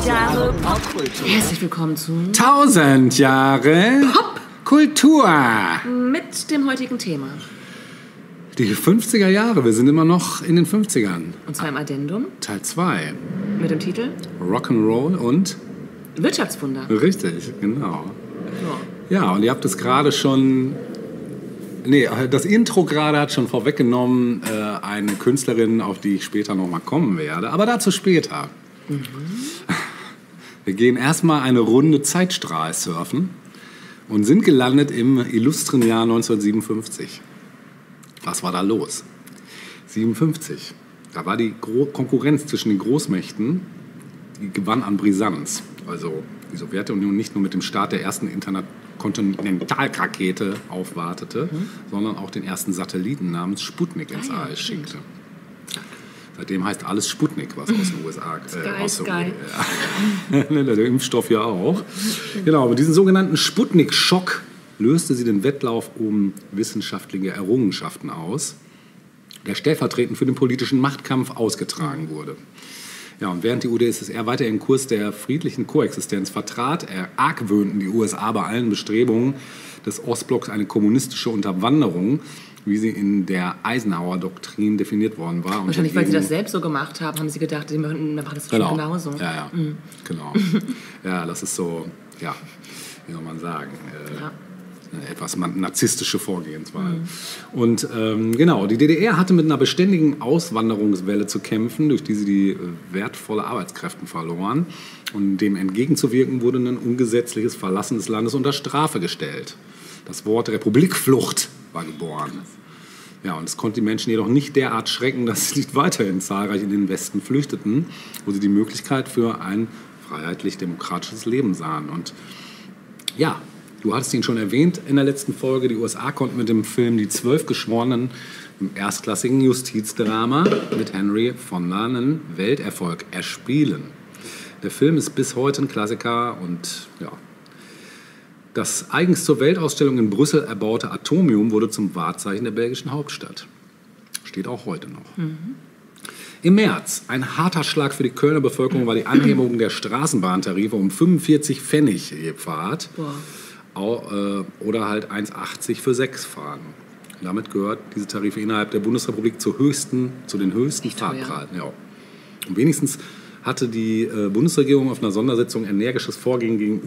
1000 Jahre Popkultur. Herzlich willkommen zu 1000 Jahre Popkultur. Mit dem heutigen Thema. Die 50er Jahre, wir sind immer noch in den 50ern. Und zwar im Addendum. Teil 2. Mit dem Titel? Rock'n'Roll und? Wirtschaftswunder. Richtig, genau. Ja, ja, und ihr habt es gerade schon... Nee, das Intro gerade hat schon vorweggenommen, eine Künstlerin, auf die ich später nochmal kommen werde. Aber dazu später. Mhm. Wir gehen erstmal eine Runde Zeitstrahl surfen und sind gelandet im illustren Jahr 1957. Was war da los? 1957. Da war die Konkurrenz zwischen den Großmächten, die gewann an Brisanz. Also die Sowjetunion nicht nur mit dem Start der ersten Interkontinentalrakete aufwartete, sondern auch den ersten Satelliten namens Sputnik ins All schickte. Seitdem heißt alles Sputnik, was aus den USA der Impfstoff ja auch. Genau, mit diesem sogenannten Sputnik-Schock löste sie den Wettlauf um wissenschaftliche Errungenschaften aus, der stellvertretend für den politischen Machtkampf ausgetragen wurde. Ja, und während die UdSSR weiter den Kurs der friedlichen Koexistenz vertrat, argwöhnten die USA bei allen Bestrebungen des Ostblocks eine kommunistische Unterwanderung, wie sie in der Eisenhower-Doktrin definiert worden war. Wahrscheinlich, weil sie das selbst so gemacht haben, haben sie gedacht, sie machen das schon genauso. Ja, ja, genau. Ja, das ist so, ja, wie soll man sagen... eine etwas narzisstische Vorgehensweise. Und genau, die DDR hatte mit einer beständigen Auswanderungswelle zu kämpfen, durch die sie die wertvolle Arbeitskräfte verloren. Und dem entgegenzuwirken wurde ein ungesetzliches Verlassen des Landes unter Strafe gestellt. Das Wort Republikflucht war geboren. Ja, und es konnte die Menschen jedoch nicht derart schrecken, dass sie nicht weiterhin zahlreich in den Westen flüchteten, wo sie die Möglichkeit für ein freiheitlich-demokratisches Leben sahen. Und ja, du hattest ihn schon erwähnt in der letzten Folge. Die USA konnten mit dem Film Die 12 Geschworenen, im erstklassigen Justizdrama mit Henry Fonda, einen Welterfolg erspielen. Der Film ist bis heute ein Klassiker und ja. Das eigens zur Weltausstellung in Brüssel erbaute Atomium wurde zum Wahrzeichen der belgischen Hauptstadt. Steht auch heute noch. Im März, ein harter Schlag für die Kölner Bevölkerung, war die Anhebung der Straßenbahntarife um 45 Pfennig je Fahrt. Boah. Oder halt 1,80 für 6 Fahrten. Damit gehört diese Tarife innerhalb der Bundesrepublik zu den höchsten Fahrpreisen. Ja. Und wenigstens hatte die Bundesregierung auf einer Sondersitzung energisches Vorgehen gegen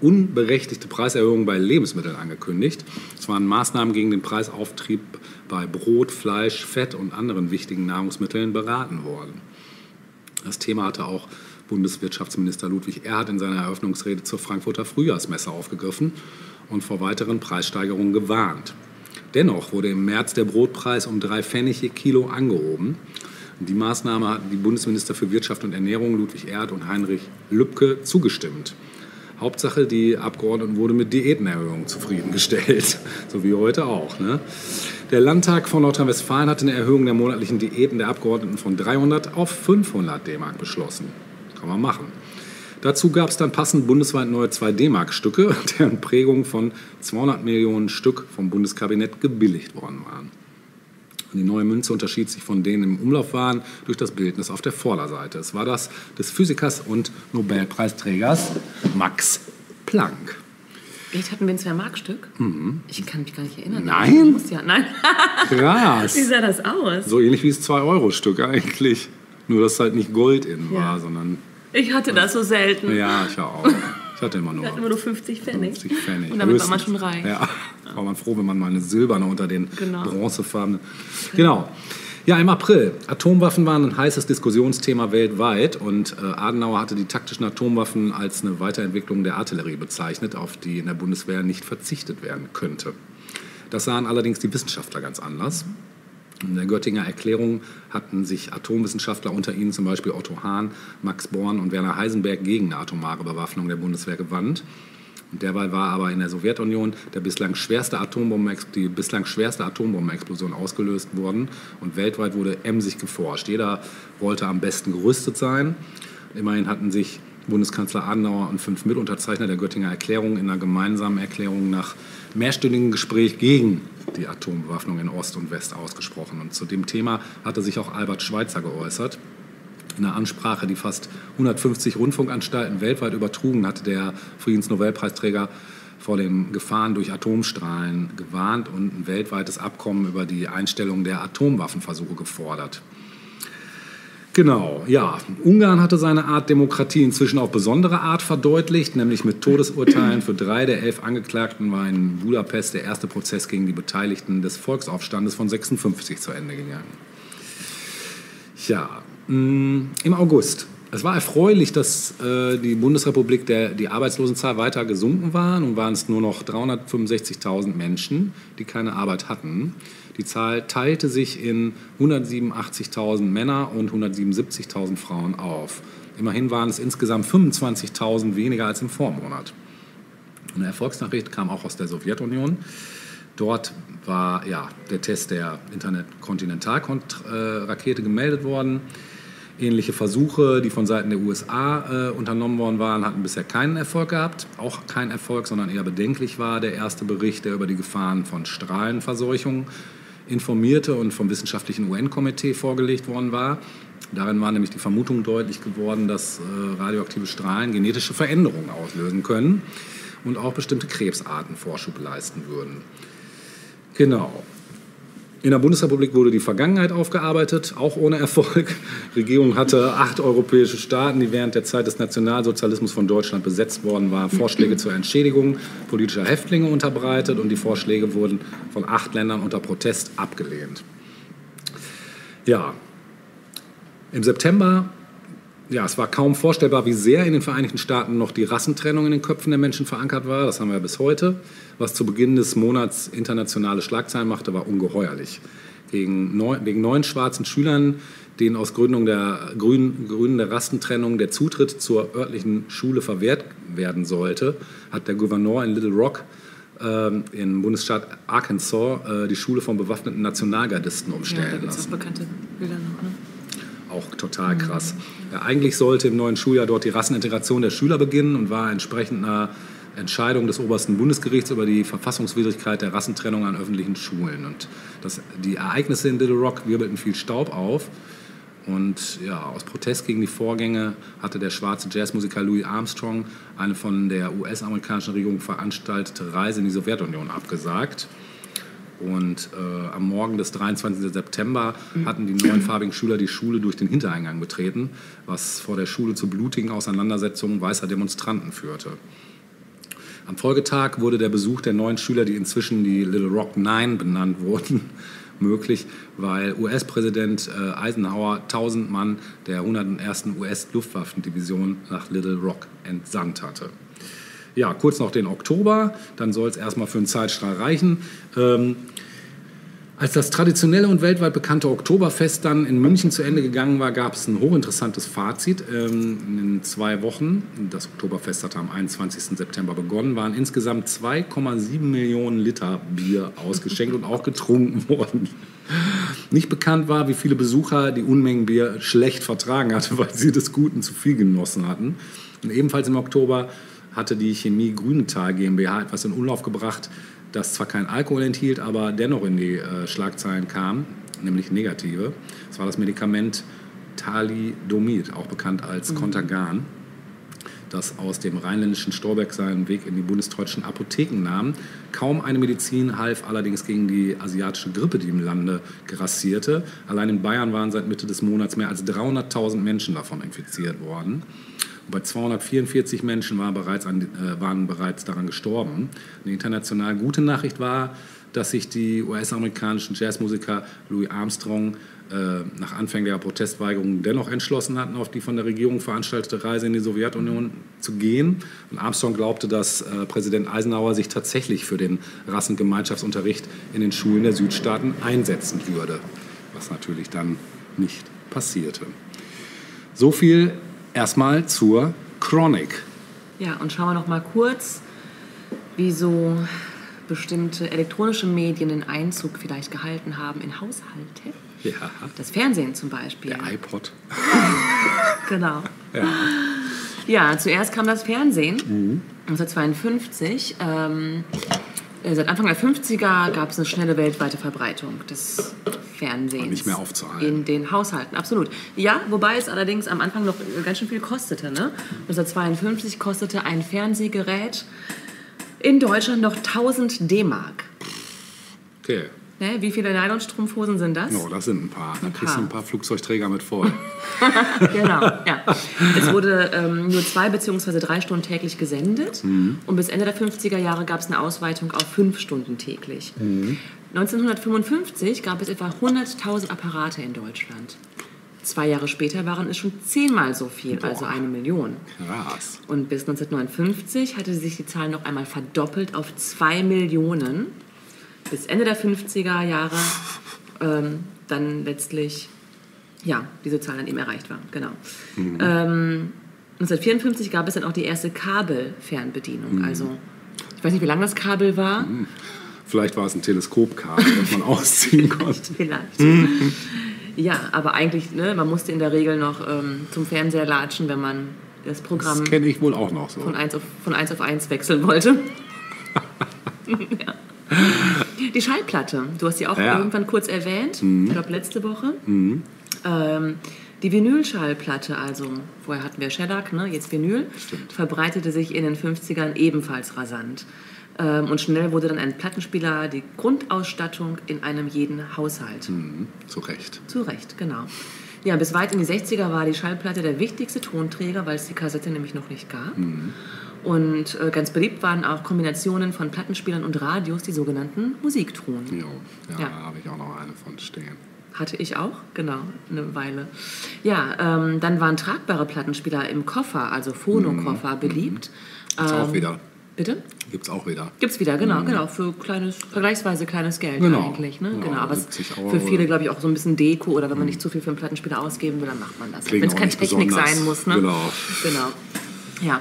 unberechtigte Preiserhöhungen bei Lebensmitteln angekündigt. Es waren Maßnahmen gegen den Preisauftrieb bei Brot, Fleisch, Fett und anderen wichtigen Nahrungsmitteln beraten worden. Das Thema hatte auch Bundeswirtschaftsminister Ludwig Erhard in seiner Eröffnungsrede zur Frankfurter Frühjahrsmesse aufgegriffen und vor weiteren Preissteigerungen gewarnt. Dennoch wurde im März der Brotpreis um 3 Pfennig je Kilo angehoben. Die Maßnahme hatten die Bundesminister für Wirtschaft und Ernährung Ludwig Erhard und Heinrich Lübke zugestimmt. Hauptsache, die Abgeordneten wurden mit Diätenerhöhungen zufriedengestellt, so wie heute auch. Ne? Der Landtag von Nordrhein-Westfalen hatte eine Erhöhung der monatlichen Diäten der Abgeordneten von 300 auf 500 D-Mark beschlossen. Kann man machen. Dazu gab es dann passend bundesweit neue 2 D-Mark-Stücke, deren Prägung von 200 Millionen Stück vom Bundeskabinett gebilligt worden waren. Und die neue Münze unterschied sich von denen im Umlauf waren durch das Bildnis auf der Vorderseite. Es war das des Physikers und Nobelpreisträgers Max Planck. Echt, hatten wir ein 2-Mark-Stück? Ich kann mich gar nicht erinnern. Nein? Nein. Krass. Wie sah das aus? So ähnlich wie das 2-Euro-Stück eigentlich. Nur, dass halt nicht Gold innen war, sondern... Ich hatte das so selten. Ja, ich auch. Ich hatte immer nur, 50 Pfennig. 50 Pfennig. Und damit war man schon reich. Ja, war man froh, wenn man mal eine silberne unter den bronzefarbenen... Genau. Ja, im April. Atomwaffen waren ein heißes Diskussionsthema weltweit und Adenauer hatte die taktischen Atomwaffen als eine Weiterentwicklung der Artillerie bezeichnet, auf die in der Bundeswehr nicht verzichtet werden könnte. Das sahen allerdings die Wissenschaftler ganz anders. In der Göttinger Erklärung hatten sich Atomwissenschaftler, unter ihnen zum Beispiel Otto Hahn, Max Born und Werner Heisenberg, gegen eine atomare Bewaffnung der Bundeswehr gewandt. Und dabei war aber in der Sowjetunion die bislang schwerste Atombombenexplosion ausgelöst worden und weltweit wurde emsig geforscht. Jeder wollte am besten gerüstet sein. Immerhin hatten sich Bundeskanzler Adenauer und 5 Mitunterzeichner der Göttinger Erklärung in einer gemeinsamen Erklärung nach mehrstündigem Gespräch gegen die Atombewaffnung in Ost und West ausgesprochen. Und zu dem Thema hatte sich auch Albert Schweitzer geäußert, In einer Ansprache, die fast 150 Rundfunkanstalten weltweit übertrugen, hatte der Friedensnobelpreisträger vor den Gefahren durch Atomstrahlen gewarnt und ein weltweites Abkommen über die Einstellung der Atomwaffenversuche gefordert. Genau, ja. Ungarn hatte seine Art Demokratie inzwischen auf besondere Art verdeutlicht, nämlich mit Todesurteilen für 3 der 11 Angeklagten war in Budapest der erste Prozess gegen die Beteiligten des Volksaufstandes von 1956 zu Ende gegangen. Ja, im August. Es war erfreulich, dass die Bundesrepublik die Arbeitslosenzahl weiter gesunken war. Nun waren es nur noch 365.000 Menschen, die keine Arbeit hatten. Die Zahl teilte sich in 187.000 Männer und 177.000 Frauen auf. Immerhin waren es insgesamt 25.000 weniger als im Vormonat. Eine Erfolgsnachricht kam auch aus der Sowjetunion. Dort war ja, der Test der Internet-Kontinentalrakete gemeldet worden. Ähnliche Versuche, die von Seiten der USA unternommen worden waren, hatten bisher keinen Erfolg gehabt. Auch kein Erfolg, sondern eher bedenklich war der erste Bericht, der über die Gefahren von Strahlenverseuchung informierte und vom wissenschaftlichen UN-Komitee vorgelegt worden war. Darin war nämlich die Vermutung deutlich geworden, dass radioaktive Strahlen genetische Veränderungen auslösen können und auch bestimmte Krebsarten Vorschub leisten würden. Genau. In der Bundesrepublik wurde die Vergangenheit aufgearbeitet, auch ohne Erfolg. Die Regierung hatte 8 europäische Staaten, die während der Zeit des Nationalsozialismus von Deutschland besetzt worden waren, Vorschläge zur Entschädigung politischer Häftlinge unterbreitet und die Vorschläge wurden von 8 Ländern unter Protest abgelehnt. Ja, im September, ja, es war kaum vorstellbar, wie sehr in den Vereinigten Staaten noch die Rassentrennung in den Köpfen der Menschen verankert war. Das haben wir ja bis heute. Was zu Beginn des Monats internationale Schlagzeilen machte, war ungeheuerlich. Wegen 9 schwarzen Schülern, denen aus Gründen der Rassentrennung der Zutritt zur örtlichen Schule verwehrt werden sollte, hat der Gouverneur in Little Rock im Bundesstaat Arkansas die Schule von bewaffneten Nationalgardisten umstellen lassen. Ja, da gibt's auch bekannte Bilder noch, ne? Auch total krass. Ja, eigentlich sollte im neuen Schuljahr dort die Rassenintegration der Schüler beginnen und war entsprechend einer Entscheidung des Obersten Bundesgerichts über die Verfassungswidrigkeit der Rassentrennung an öffentlichen Schulen. Und die Ereignisse in Little Rock wirbelten viel Staub auf. Und ja, aus Protest gegen die Vorgänge hatte der schwarze Jazzmusiker Louis Armstrong eine von der US-amerikanischen Regierung veranstaltete Reise in die Sowjetunion abgesagt. Und am Morgen des 23. September hatten die neuen farbigen Schüler die Schule durch den Hintereingang betreten, was vor der Schule zu blutigen Auseinandersetzungen weißer Demonstranten führte. Am Folgetag wurde der Besuch der neuen Schüler, die inzwischen die Little Rock Nine benannt wurden, möglich, weil US-Präsident Eisenhower 1000 Mann der 101. US-Luftwaffendivision nach Little Rock entsandt hatte. Ja, kurz noch den Oktober, dann soll es erstmal für einen Zeitstrahl reichen. Als das traditionelle und weltweit bekannte Oktoberfest dann in München zu Ende gegangen war, gab es ein hochinteressantes Fazit. In 2 Wochen, das Oktoberfest hatte am 21. September begonnen, waren insgesamt 2,7 Millionen Liter Bier ausgeschenkt und auch getrunken worden. Nicht bekannt war, wie viele Besucher die Unmengen Bier schlecht vertragen hatten, weil sie des Guten zu viel genossen hatten. Und ebenfalls im Oktober hatte die Chemie Grünenthal GmbH etwas in Umlauf gebracht, das zwar kein Alkohol enthielt, aber dennoch in die Schlagzeilen kam, nämlich negative. Das war das Medikament Thalidomid, auch bekannt als Kontergan, das aus dem rheinländischen Storbeck seinen Weg in die bundesdeutschen Apotheken nahm. Kaum eine Medizin half allerdings gegen die asiatische Grippe, die im Lande grassierte. Allein in Bayern waren seit Mitte des Monats mehr als 300.000 Menschen davon infiziert worden. Bei 244 Menschen waren bereits daran gestorben. Eine international gute Nachricht war, dass sich die US-amerikanischen Jazzmusiker Louis Armstrong nach anfänglicher Protestweigerung dennoch entschlossen hatten, auf die von der Regierung veranstaltete Reise in die Sowjetunion zu gehen. Und Armstrong glaubte, dass Präsident Eisenhower sich tatsächlich für den Rassengemeinschaftsunterricht in den Schulen der Südstaaten einsetzen würde, was natürlich dann nicht passierte. So viel erstmal zur Chronik. Ja, und schauen wir noch mal kurz, wieso bestimmte elektronische Medien den Einzug vielleicht gehalten haben in Haushalte. Ja. Das Fernsehen zum Beispiel. Der iPod. Genau. Ja. Ja, zuerst kam das Fernsehen, 1952. Seit Anfang der 50er gab es eine schnelle weltweite Verbreitung des Fernsehens. Und nicht mehr aufzuhalten. In den Haushalten, absolut. Ja, wobei es allerdings am Anfang noch ganz schön viel kostete. Ne? 1952 kostete ein Fernsehgerät in Deutschland noch 1000 D-Mark. Okay. Ne? Wie viele Nylonstrumpfhosen sind das? Oh, das sind ein paar. Da kriegst du ein paar Flugzeugträger mit voll. Genau, ja. Es wurde nur 2 bzw. 3 Stunden täglich gesendet. Mhm. Und bis Ende der 50er Jahre gab es eine Ausweitung auf 5 Stunden täglich. Mhm. 1955 gab es etwa 100.000 Apparate in Deutschland. 2 Jahre später waren es schon 10-mal so viel, also 1 Million. Krass. Und bis 1959 hatte sich die Zahl noch einmal verdoppelt auf 2 Millionen. Bis Ende der 50er Jahre dann letztlich, ja, diese Zahl dann eben erreicht war. Genau. Mhm. 1954 gab es dann auch die erste Kabelfernbedienung. Mhm. Also, ich weiß nicht, wie lang das Kabel war. Mhm. Vielleicht war es ein Teleskopkabel, das man ausziehen konnte. Vielleicht. Mhm. Ja, aber eigentlich, ne, man musste in der Regel noch zum Fernseher latschen, wenn man das Programm, das kenne ich wohl auch noch so, von 1 auf 1 wechseln wollte. Ja. Die Schallplatte, du hast sie auch irgendwann kurz erwähnt, ich glaube letzte Woche. Mhm. Die Vinylschallplatte, also vorher hatten wir Shellac, ne, jetzt Vinyl, stimmt, verbreitete sich in den 50ern ebenfalls rasant. Und schnell wurde dann ein Plattenspieler die Grundausstattung in einem jeden Haushalt. Mhm. Zu Recht. Zu Recht, genau. Ja, bis weit in die 60er war die Schallplatte der wichtigste Tonträger, weil es die Kassette nämlich noch nicht gab. Mhm. Und ganz beliebt waren auch Kombinationen von Plattenspielern und Radios, die sogenannten Musiktruhen. Jo, ja, ja, da habe ich auch noch eine von stehen. Hatte ich auch, genau, eine Weile. Ja, dann waren tragbare Plattenspieler im Koffer, also Phonokoffer, beliebt. Gibt's auch wieder. Bitte? Gibt's auch wieder. Gibt's wieder, genau, genau. Für kleines, vergleichsweise kleines Geld, genau, eigentlich. Ne? Ja, genau, aber es für viele, glaube ich, auch so ein bisschen Deko, oder wenn man nicht zu viel für einen Plattenspieler ausgeben will, dann macht man das. Wenn es keine Technik sein muss. Ne? Genau. Genau. Ja,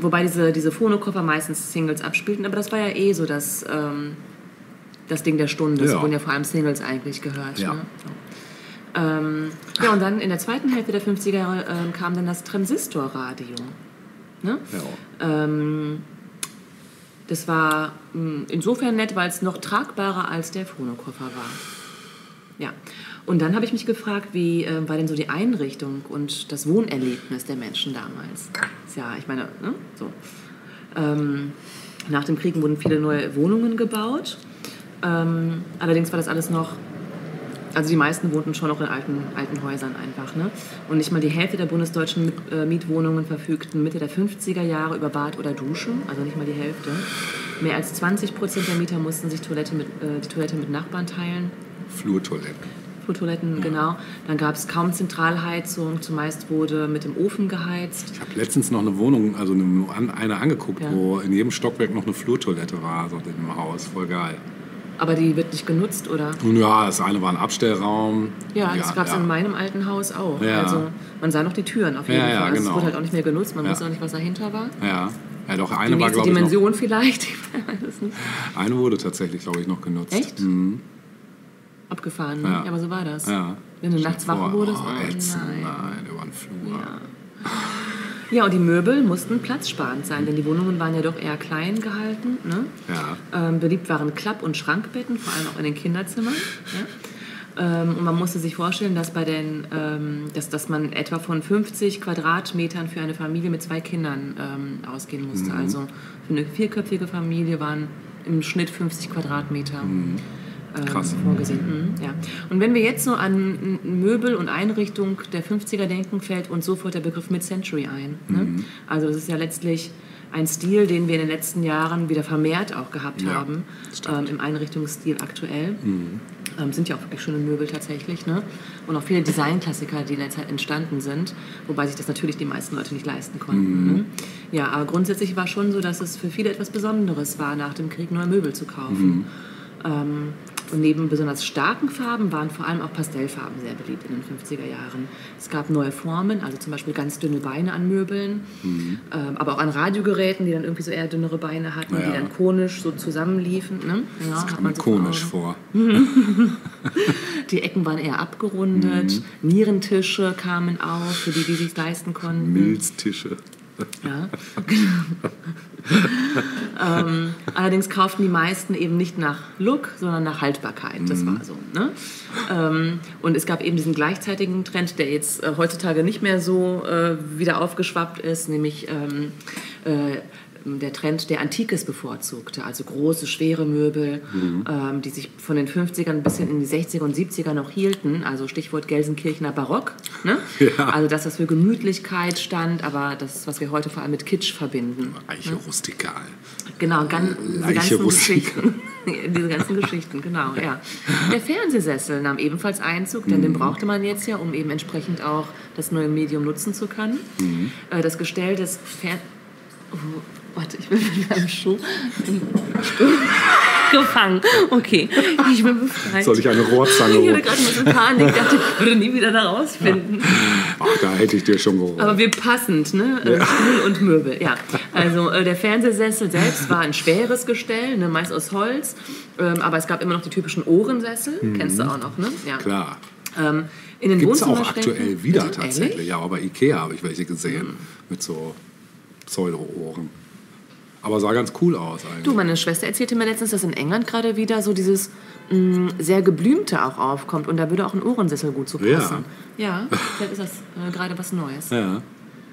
wobei diese Phonokoffer meistens Singles abspielten, aber das war ja eh so das Ding der Stunde. Es wurden ja vor allem Singles eigentlich gehört. Ja. Ne? Ja, und dann in der zweiten Hälfte der 50er Jahre kam dann das Transistorradio. Ne? Ja. Das war insofern nett, weil es noch tragbarer als der Phonokoffer war. Ja. Und dann habe ich mich gefragt, wie war denn so die Einrichtung und das Wohnerlebnis der Menschen damals? Ja, ich meine, ne? So. Nach dem Krieg wurden viele neue Wohnungen gebaut. Allerdings war das alles noch, also die meisten wohnten schon noch in alten Häusern einfach. Ne? Und nicht mal die Hälfte der bundesdeutschen Mietwohnungen verfügten Mitte der 50er Jahre über Bad oder Dusche, also nicht mal die Hälfte. Mehr als 20% der Mieter mussten sich die Toilette mit Nachbarn teilen. Flurtoiletten, ja, genau. Dann gab es kaum Zentralheizung, zumeist wurde mit dem Ofen geheizt. Ich habe letztens noch eine Wohnung, also eine angeguckt, ja, wo in jedem Stockwerk noch eine Flurtoilette war, so in dem Haus, voll geil. Aber die wird nicht genutzt, oder? Ja, das eine war ein Abstellraum. Ja, das gab es in meinem alten Haus auch. Ja. Also man sah noch die Türen auf jeden Fall. Ja, genau. Das wurde halt auch nicht mehr genutzt, man wusste auch nicht, was dahinter war. Ja. Ja, doch, eine die war, glaube ich, Dimension noch, vielleicht, ich weiß nicht. Eine wurde tatsächlich, glaube ich, noch genutzt. Echt? Mhm. Abgefahren, ne? Ja. Ja, aber so war das. Ja. Wenn du nachts wach wurdest, nein, über den Flur. Ja. Ja, und die Möbel mussten platzsparend sein, denn die Wohnungen waren ja doch eher klein gehalten. Ne? Ja. Beliebt waren Klapp- und Schrankbetten, vor allem auch in den Kinderzimmern. Ja? Und man musste sich vorstellen, dass dass man etwa von 50 Quadratmetern für eine Familie mit 2 Kindern ausgehen musste. Mhm. Also für eine vierköpfige Familie waren im Schnitt 50 Quadratmeter. Mhm. Krass. Vorgesehen. Mhm, ja. Und wenn wir jetzt so an Möbel und Einrichtung der 50er denken, fällt uns sofort der Begriff Mid-Century ein. Ne? Mhm. Also das ist ja letztlich ein Stil, den wir in den letzten Jahren wieder vermehrt auch gehabt haben, im Einrichtungsstil aktuell. Mhm. Sind ja auch wirklich schöne Möbel tatsächlich, ne? Und auch viele Designklassiker, die in der Zeit entstanden sind, wobei sich das natürlich die meisten Leute nicht leisten konnten. Mhm. Ne? Ja, aber grundsätzlich war schon so, dass es für viele etwas Besonderes war, nach dem Krieg neue Möbel zu kaufen. Mhm. Und neben besonders starken Farben waren vor allem auch Pastellfarben sehr beliebt in den 50er Jahren. Es gab neue Formen, also zum Beispiel ganz dünne Beine an Möbeln, aber auch an Radiogeräten, die dann irgendwie so eher dünnere Beine hatten, die dann konisch so zusammenliefen. Ne? Ja, das kam mir so konisch vor. Die Ecken waren eher abgerundet, Nierentische kamen auf, für die sich leisten konnten. Milztische. Ja, genau. Allerdings kauften die meisten eben nicht nach Look, sondern nach Haltbarkeit. Das war so. Ne? Und es gab eben diesen gleichzeitigen Trend, der jetzt heutzutage nicht mehr so wieder aufgeschwappt ist, nämlich der Trend, der Antikes bevorzugte, also große, schwere Möbel, die sich von den 50ern bis hin in die 60er und 70er noch hielten, also Stichwort Gelsenkirchener Barock, ne? Ja. Also dass das für Gemütlichkeit stand, aber das, was wir heute vor allem mit Kitsch verbinden. Leiche, ne? Rustikal. Genau, diese ganzen Geschichten, genau, ja. Der Fernsehsessel nahm ebenfalls Einzug, denn den brauchte man jetzt ja, um eben entsprechend auch das neue Medium nutzen zu können. Das Gestell des Fernsehsessels, warte, ich bin mit meinem Schuh gefangen. Okay, ich bin befreit. Soll ich eine Rohrzange holen? Ich hatte gerade mal so Panik, dachte, ich würde nie wieder da rausfinden. Ach, da hätte ich dir schon geholt. Aber wir passend, ne? Ja. Stuhl und Möbel, ja. Also der Fernsehsessel selbst war ein schweres Gestell, ne? Meist aus Holz. Aber es gab immer noch die typischen Ohrensessel. Kennst du auch noch, ne? Ja. Klar. In den Wohnzimmern auch aktuell wieder tatsächlich. Ehrlich? Ja, aber Ikea habe ich welche gesehen. Mit so Pseudo-Ohren. Aber sah ganz cool aus eigentlich. Du, meine Schwester erzählte mir letztens, dass in England gerade wieder so dieses sehr Geblümte auch aufkommt. Und da würde auch ein Ohrensessel gut zu passen. Ja, ja, vielleicht ist das gerade was Neues. Ja.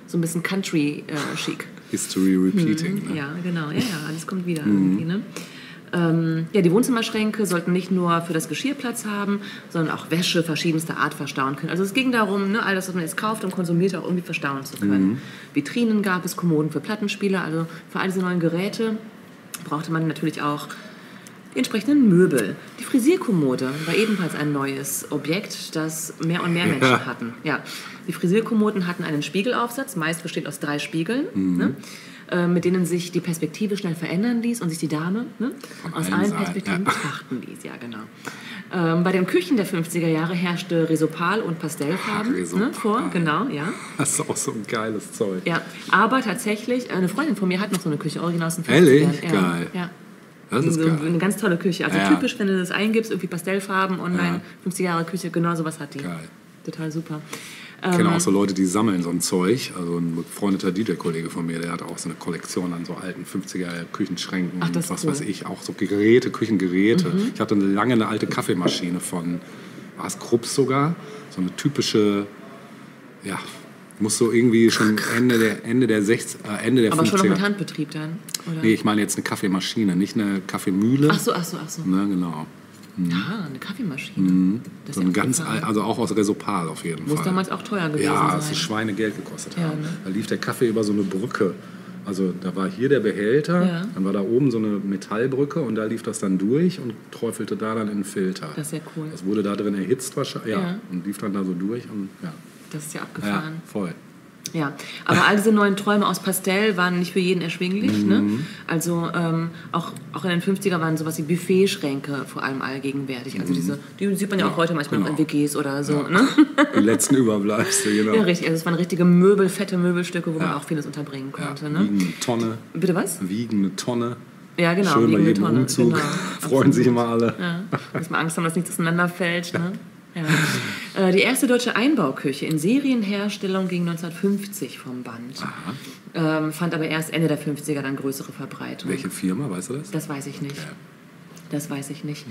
So ein bisschen Country-Chic. History repeating. Ne? Ja, genau. Ja, ja, alles kommt wieder irgendwie, ne? Ja, die Wohnzimmerschränke sollten nicht nur für das Geschirr Platz haben, sondern auch Wäsche verschiedenster Art verstauen können. Also es ging darum, ne, all das, was man jetzt kauft und konsumiert, auch irgendwie verstauen zu können. Vitrinen gab es, Kommoden für Plattenspieler, also für all diese neuen Geräte brauchte man natürlich auch die entsprechenden Möbel. Die Frisierkommode war ebenfalls ein neues Objekt, das mehr und mehr Menschen hatten. Ja. Die Frisierkommoden hatten einen Spiegelaufsatz, meist bestehend aus 3 Spiegeln, ne? Mit denen sich die Perspektive schnell verändern ließ und sich die Dame, ne, aus allen Perspektiven betrachten ließ. Ja, genau. Bei den Küchen der 50er Jahre herrschte Resopal und Pastellfarben vor. Genau, ja. Das ist auch so ein geiles Zeug. Ja, aber tatsächlich, eine Freundin von mir hat noch so eine Küche, original aus den 50ern. Ehrlich? Ja, geil. Ja. Das ist geil. Eine ganz tolle Küche. Also typisch, wenn du das eingibst, irgendwie Pastellfarben, online, 50er Jahre Küche, genau sowas hat die. Geil. Total super. Ich kenne auch so Leute, die sammeln so ein Zeug. Also ein befreundeter DJ-Kollege von mir, der hat auch so eine Kollektion an so alten 50er-Küchenschränken und was weiß ich, auch so Geräte, Küchengeräte. Ich hatte lange eine alte Kaffeemaschine von, war es Krups sogar? So eine typische, ja, muss so irgendwie schon Ende der 50er. Aber schon noch mit Handbetrieb dann? Oder? Nee, ich meine jetzt eine Kaffeemaschine, nicht eine Kaffeemühle. Ach so. Ne, genau. Ah, eine Kaffeemaschine. Das so ist ein ganz, also auch aus Resopal auf jeden Fall. Muss damals auch teuer gewesen sein. Ja, dass es Schweinegeld gekostet haben. Ne? Da lief der Kaffee über so eine Brücke. Also da war hier der Behälter, dann war da oben so eine Metallbrücke und da lief das dann durch und träufelte da dann in den Filter. Das ist ja cool. Das wurde da drin erhitzt wahrscheinlich und lief dann da so durch. Und, das ist ja abgefahren. Ja, voll. Ja, aber all diese neuen Träume aus Pastell waren nicht für jeden erschwinglich. Ne? Also auch in den 50er waren sowas wie Buffetschränke vor allem allgegenwärtig. Also die sieht man ja auch heute manchmal noch in WGs oder so. Ja. Ne? Die letzten Überbleibsel, genau. Ja, richtig. Also es waren richtige Möbel, fette Möbelstücke, wo man auch vieles unterbringen konnte. Ne? Wiegen eine Tonne. Bitte was? Wiegen eine Tonne. Ja, genau. Schön bei jedem Umzug. Genau. Freuen sich immer alle. Ja. Dass man Angst haben, dass nichts auseinanderfällt. Ne? Ja. Die erste deutsche Einbauküche in Serienherstellung ging 1950 vom Band. Fand aber erst Ende der 50er dann größere Verbreitung. Welche Firma, weißt du das? Das weiß ich nicht. Das weiß ich nicht.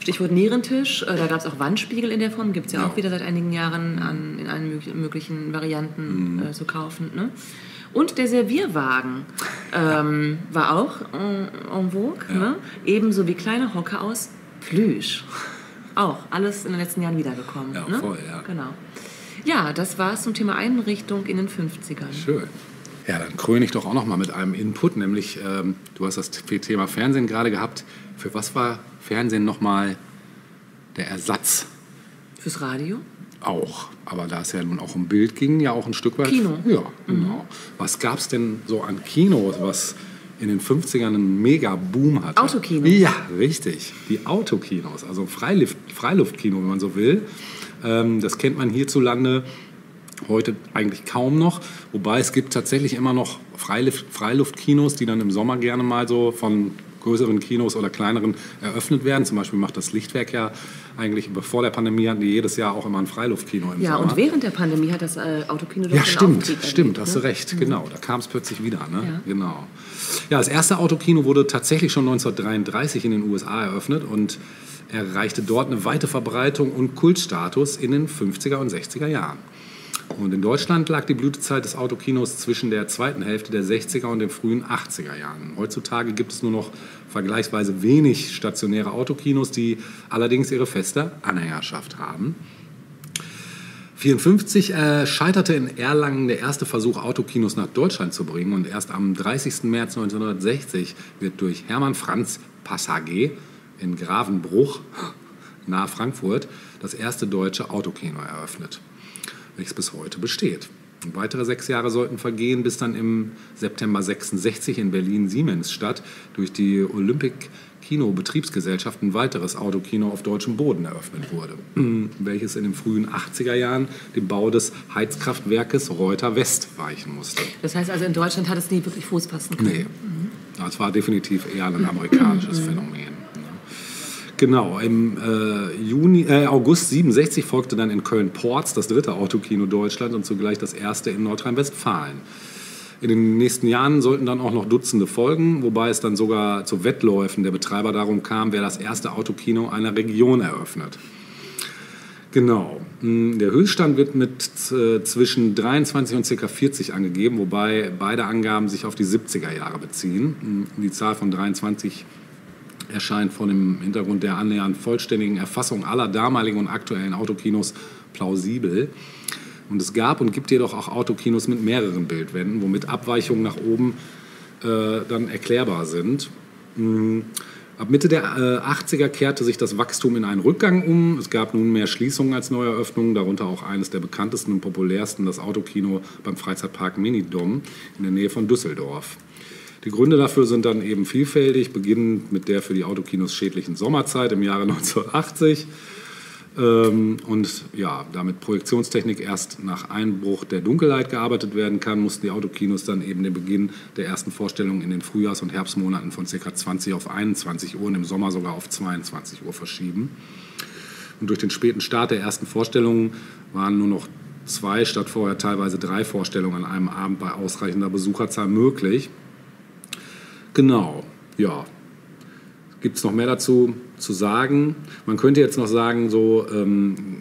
Stichwort Nierentisch, da gab es auch Wandspiegel in der Form, gibt es ja auch wieder seit einigen Jahren in allen möglichen Varianten zu kaufen. Ne? Und der Servierwagen war auch en vogue, ne? Ebenso wie kleine Hocker aus Plüsch. Auch, alles in den letzten Jahren wiedergekommen. Ja, ne? Voll, ja. Genau. Ja, das war es zum Thema Einrichtung in den 50ern. Schön. Ja, dann kröne ich doch auch noch mal mit einem Input, nämlich, du hast das Thema Fernsehen gerade gehabt. Für was war Fernsehen nochmal der Ersatz? Fürs Radio? Auch, aber da es ja nun auch um Bild ging, ja auch ein Stück weit. Kino. Ja, genau. Was gab es denn so an Kino, was in den 50ern einen Mega-Boom hatte. Autokino. Ja, richtig. Die Autokinos, also Freiluftkino, wenn man so will. Das kennt man hierzulande heute eigentlich kaum noch. Wobei es gibt tatsächlich immer noch Freiluftkinos, die dann im Sommer gerne mal so von größeren Kinos oder kleineren eröffnet werden. Zum Beispiel macht das Lichtwerk ja eigentlich, bevor der Pandemie hatten die jedes Jahr auch immer ein Freiluftkino im Sommer. Und während der Pandemie hat das Autokino doch stimmt, hast du recht, genau. Da kam es plötzlich wieder, ne? Ja. Genau. Ja, das erste Autokino wurde tatsächlich schon 1933 in den USA eröffnet und erreichte dort eine weite Verbreitung und Kultstatus in den 50er und 60er Jahren. Und in Deutschland lag die Blütezeit des Autokinos zwischen der zweiten Hälfte der 60er und den frühen 80er Jahren. Heutzutage gibt es nur noch vergleichsweise wenig stationäre Autokinos, die allerdings ihre feste Anhängerschaft haben. 1954 scheiterte in Erlangen der erste Versuch, Autokinos nach Deutschland zu bringen. Und erst am 30. März 1960 wird durch Hermann Franz Passagier in Gravenbruch nahe Frankfurt das erste deutsche Autokino eröffnet, welches bis heute besteht. Und weitere 6 Jahre sollten vergehen, bis dann im September 1966 in Berlin-Siemensstadt durch die Olympic-Kino-Betriebsgesellschaft ein weiteres Autokino auf deutschem Boden eröffnet wurde, welches in den frühen 80er Jahren dem Bau des Heizkraftwerkes Reuter West weichen musste. Das heißt also, in Deutschland hat es nie wirklich Fuß fassen können? Nee, das war definitiv eher ein amerikanisches Phänomen. Genau, im August 1967 folgte dann in Köln-Porz das dritte Autokino Deutschland und zugleich das erste in Nordrhein-Westfalen. In den nächsten Jahren sollten dann auch noch Dutzende folgen, wobei es dann sogar zu Wettläufen der Betreiber darum kam, wer das erste Autokino einer Region eröffnet. Genau, der Höchststand wird mit zwischen 23 und ca. 40 angegeben, wobei beide Angaben sich auf die 70er Jahre beziehen. Die Zahl von 23 erscheint vor dem Hintergrund der annähernd vollständigen Erfassung aller damaligen und aktuellen Autokinos plausibel. Und es gab und gibt jedoch auch Autokinos mit mehreren Bildwänden, womit Abweichungen nach oben dann erklärbar sind. Ab Mitte der 80er kehrte sich das Wachstum in einen Rückgang um. Es gab nun mehr Schließungen als Neueröffnungen, darunter auch eines der bekanntesten und populärsten, das Autokino beim Freizeitpark Minidom in der Nähe von Düsseldorf. Die Gründe dafür sind dann eben vielfältig, beginnend mit der für die Autokinos schädlichen Sommerzeit im Jahre 1980 und ja, damit Projektionstechnik erst nach Einbruch der Dunkelheit gearbeitet werden kann, mussten die Autokinos dann eben den Beginn der ersten Vorstellungen in den Frühjahrs- und Herbstmonaten von ca. 20 auf 21 Uhr und im Sommer sogar auf 22 Uhr verschieben. Und durch den späten Start der ersten Vorstellungen waren nur noch 2 statt vorher teilweise 3 Vorstellungen an einem Abend bei ausreichender Besucherzahl möglich. Genau, ja. Gibt es noch mehr dazu zu sagen? Man könnte jetzt noch sagen, so,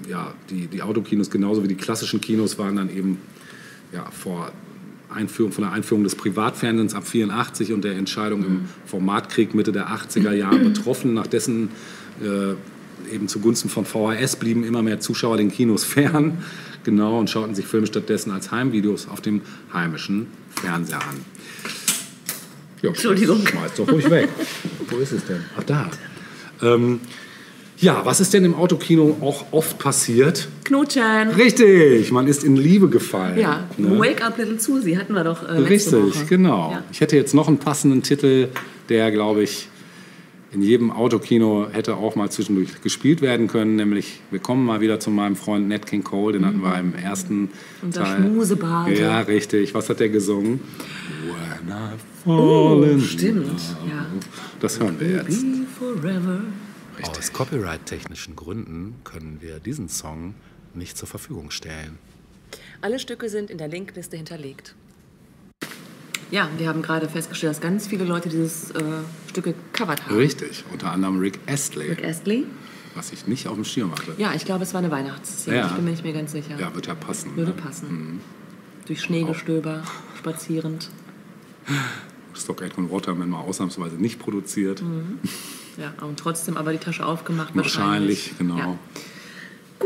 ja, die Autokinos genauso wie die klassischen Kinos waren dann eben ja, von der Einführung des Privatfernsehens ab 1984 und der Entscheidung im Formatkrieg Mitte der 80er Jahre betroffen. Nach dessen eben zugunsten von VHS blieben immer mehr Zuschauer den Kinos fern, genau, und schauten sich Filme stattdessen als Heimvideos auf dem heimischen Fernseher an. Ja, Entschuldigung. Schmeiß doch ruhig weg. Wo ist es denn? Ach, da. Ja, was ist denn im Autokino auch oft passiert? Knutschen. Richtig, man ist in Liebe gefallen. Ja, ne? Wake Up Little Susie hatten wir doch letzte Woche. Richtig, genau. Ja. Ich hätte jetzt noch einen passenden Titel, der, glaube ich, in jedem Autokino hätte auch mal zwischendurch gespielt werden können. Nämlich, wir kommen mal wieder zu meinem Freund Nat King Cole. Den hatten wir im ersten Teil. Schmusebade. Ja, richtig. Was hat der gesungen? When I Fallen. Oh, stimmt. Ja. Das hören wir jetzt. Aus copyright-technischen Gründen können wir diesen Song nicht zur Verfügung stellen. Alle Stücke sind in der Linkliste hinterlegt. Ja, wir haben gerade festgestellt, dass ganz viele Leute dieses Stück gecovert haben. Richtig, unter anderem Rick Astley. Rick Astley. Was ich nicht auf dem Schirm hatte. Ja, ich glaube, es war eine Weihnachtsszene. Ja. Ich bin mir nicht mehr ganz sicher. Ja, wird ja passen. Würde passen. Mhm. Durch Schneegestöber, spazierend. Stock Aitken Waterman mal ausnahmsweise nicht produziert. Mhm. Ja, und trotzdem aber die Tasche aufgemacht. Wahrscheinlich, genau. Ja.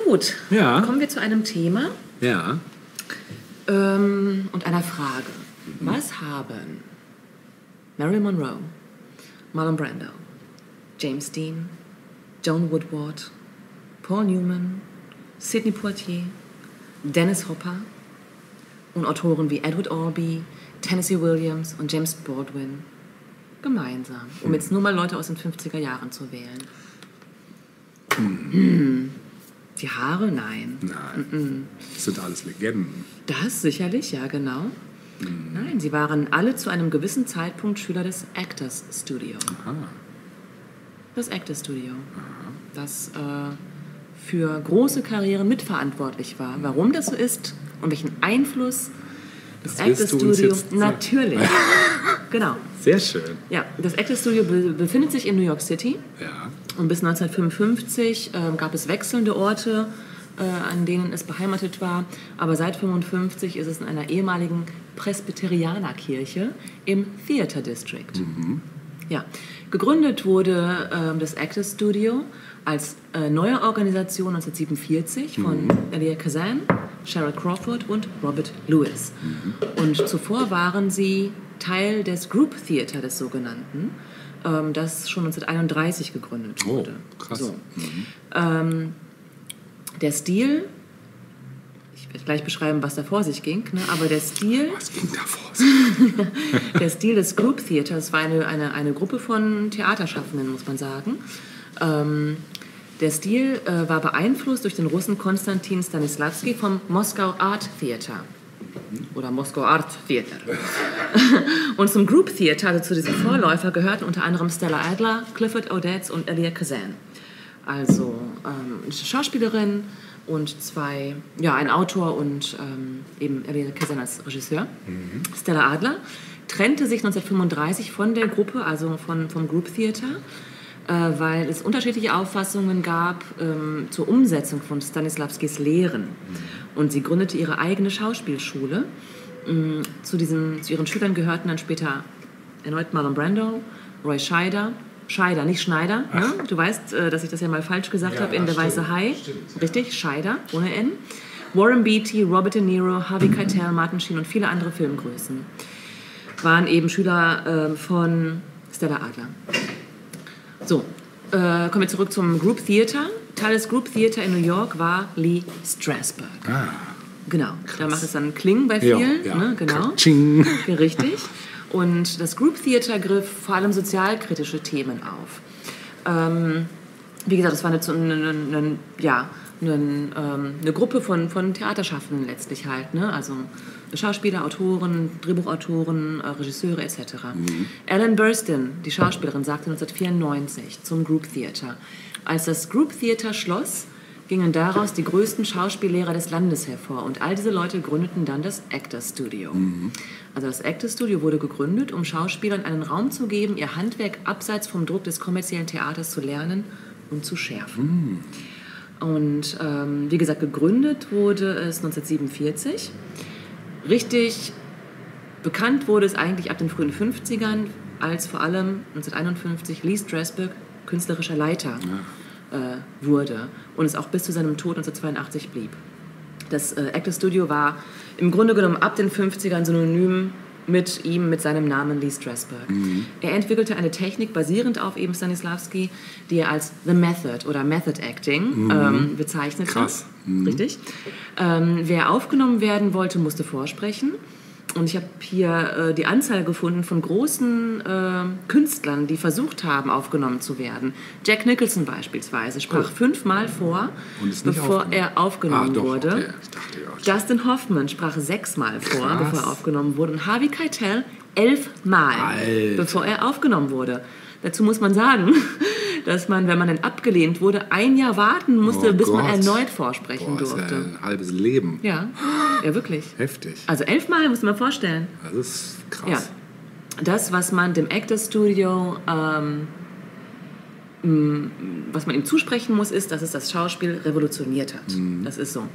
Gut, ja. Kommen wir zu einem Thema. Ja. Und einer Frage. Mhm. Was haben Marilyn Monroe, Marlon Brando, James Dean, Joan Woodward, Paul Newman, Sidney Poitier, Dennis Hopper und Autoren wie Edward Albee, Tennessee Williams und James Baldwin gemeinsam, um jetzt nur mal Leute aus den 50er Jahren zu wählen? Mhm. Die Haare? Nein. Nein. Mhm. Das sind alles Legenden. Das sicherlich, ja, genau. Nein, sie waren alle zu einem gewissen Zeitpunkt Schüler des Actors Studio. Aha. Das Actors Studio, aha, das für große Karrieren mitverantwortlich war. Warum das so ist und welchen Einfluss das Actors Studio natürlich. Genau. Sehr schön. Ja, das Actors Studio befindet sich in New York City. Ja. Und bis 1955 gab es wechselnde Orte, an denen es beheimatet war. Aber seit 1955 ist es in einer ehemaligen Presbyterianerkirche im Theater District. Mhm. Ja. Gegründet wurde das Actors Studio als neue Organisation 1947 von Elia Kazan, Sheryl Crawford und Robert Lewis. Mhm. Und zuvor waren sie Teil des Group Theater, des sogenannten, das schon 1931 gegründet wurde. Oh, krass. So. Mhm. Der Stil, ich werde gleich beschreiben, was da vor sich ging, ne? Aber der Stil... Was ging da vor sich? Der Stil des Group Theaters war eine Gruppe von Theaterschaffenden, muss man sagen. Der Stil war beeinflusst durch den Russen Konstantin Stanislavski vom Moskau Art Theater. Oder Moskau Art Theater. Und zum Group Theater, also zu diesem Vorläufer, gehörten unter anderem Stella Adler, Clifford Odets und Elia Kazan. Also eine Schauspielerin und zwei, ja, ein Autor und eben Elia Kazan als Regisseur. Mhm. Stella Adler trennte sich 1935 von der Gruppe, also vom Group Theater, weil es unterschiedliche Auffassungen gab zur Umsetzung von Stanislavskis Lehren. Und sie gründete ihre eigene Schauspielschule. Zu ihren Schülern gehörten dann später erneut Marlon Brando, Roy Scheider, nicht Schneider, ne? Du weißt, dass ich das ja mal falsch gesagt habe in Der Weiße Hai. Stimmt, richtig, ja. Scheider, ohne N. Warren Beatty, Robert De Niro, Harvey Keitel, Martin Sheen und viele andere Filmgrößen waren eben Schüler von Stella Adler. So, kommen wir zurück zum Group Theater. Teil des Group Theater in New York war Lee Strasberg. Ah, genau, krass. Da macht es dann Kling bei vielen. Ja, ja. Ne? Genau. Richtig. Und das Group Theater griff vor allem sozialkritische Themen auf. Wie gesagt, es war eine Gruppe von Theaterschaffenden letztlich halt, ne? Also Schauspieler, Autoren, Drehbuchautoren, Regisseure etc. Mhm. Ellen Burstyn, die Schauspielerin, sagte 1994 zum Group Theater: Als das Group Theater schloss, gingen daraus die größten Schauspiellehrer des Landes hervor. Und all diese Leute gründeten dann das Actors Studio. Mhm. Also das Actors Studio wurde gegründet, um Schauspielern einen Raum zu geben, ihr Handwerk abseits vom Druck des kommerziellen Theaters zu lernen und zu schärfen. Mhm. Und wie gesagt, gegründet wurde es 1947. Richtig bekannt wurde es eigentlich ab den frühen 50ern, als vor allem 1951 Lee Strasberg künstlerischer Leiter wurde und es auch bis zu seinem Tod 1982 blieb. Das Actors Studio war im Grunde genommen ab den 50ern synonym mit ihm, mit seinem Namen Lee Strasberg. Mhm. Er entwickelte eine Technik basierend auf eben Stanislavski, die er als The Method oder Method Acting bezeichnet hat. Krass. Mhm. Richtig. Wer aufgenommen werden wollte, musste vorsprechen. Und ich habe hier die Anzahl gefunden von großen Künstlern, die versucht haben, aufgenommen zu werden. Jack Nicholson beispielsweise sprach fünfmal vor, bevor er aufgenommen wurde. Okay. Ich dachte, ja, Dustin Hoffman sprach sechsmal vor, bevor er aufgenommen wurde. Und Harvey Keitel 11 Mal, Alter, bevor er aufgenommen wurde. Dazu muss man sagen, dass man, wenn man dann abgelehnt wurde, 1 Jahr warten musste, bis man erneut vorsprechen durfte. Das ist ja ein halbes Leben. Ja, ja, wirklich. Heftig. Also 11 Mal, muss man vorstellen. Das ist krass. Ja. Das, was man dem Actors Studio, was man ihm zusprechen muss, ist, dass es das Schauspiel revolutioniert hat. Mhm. Das ist so. Mhm.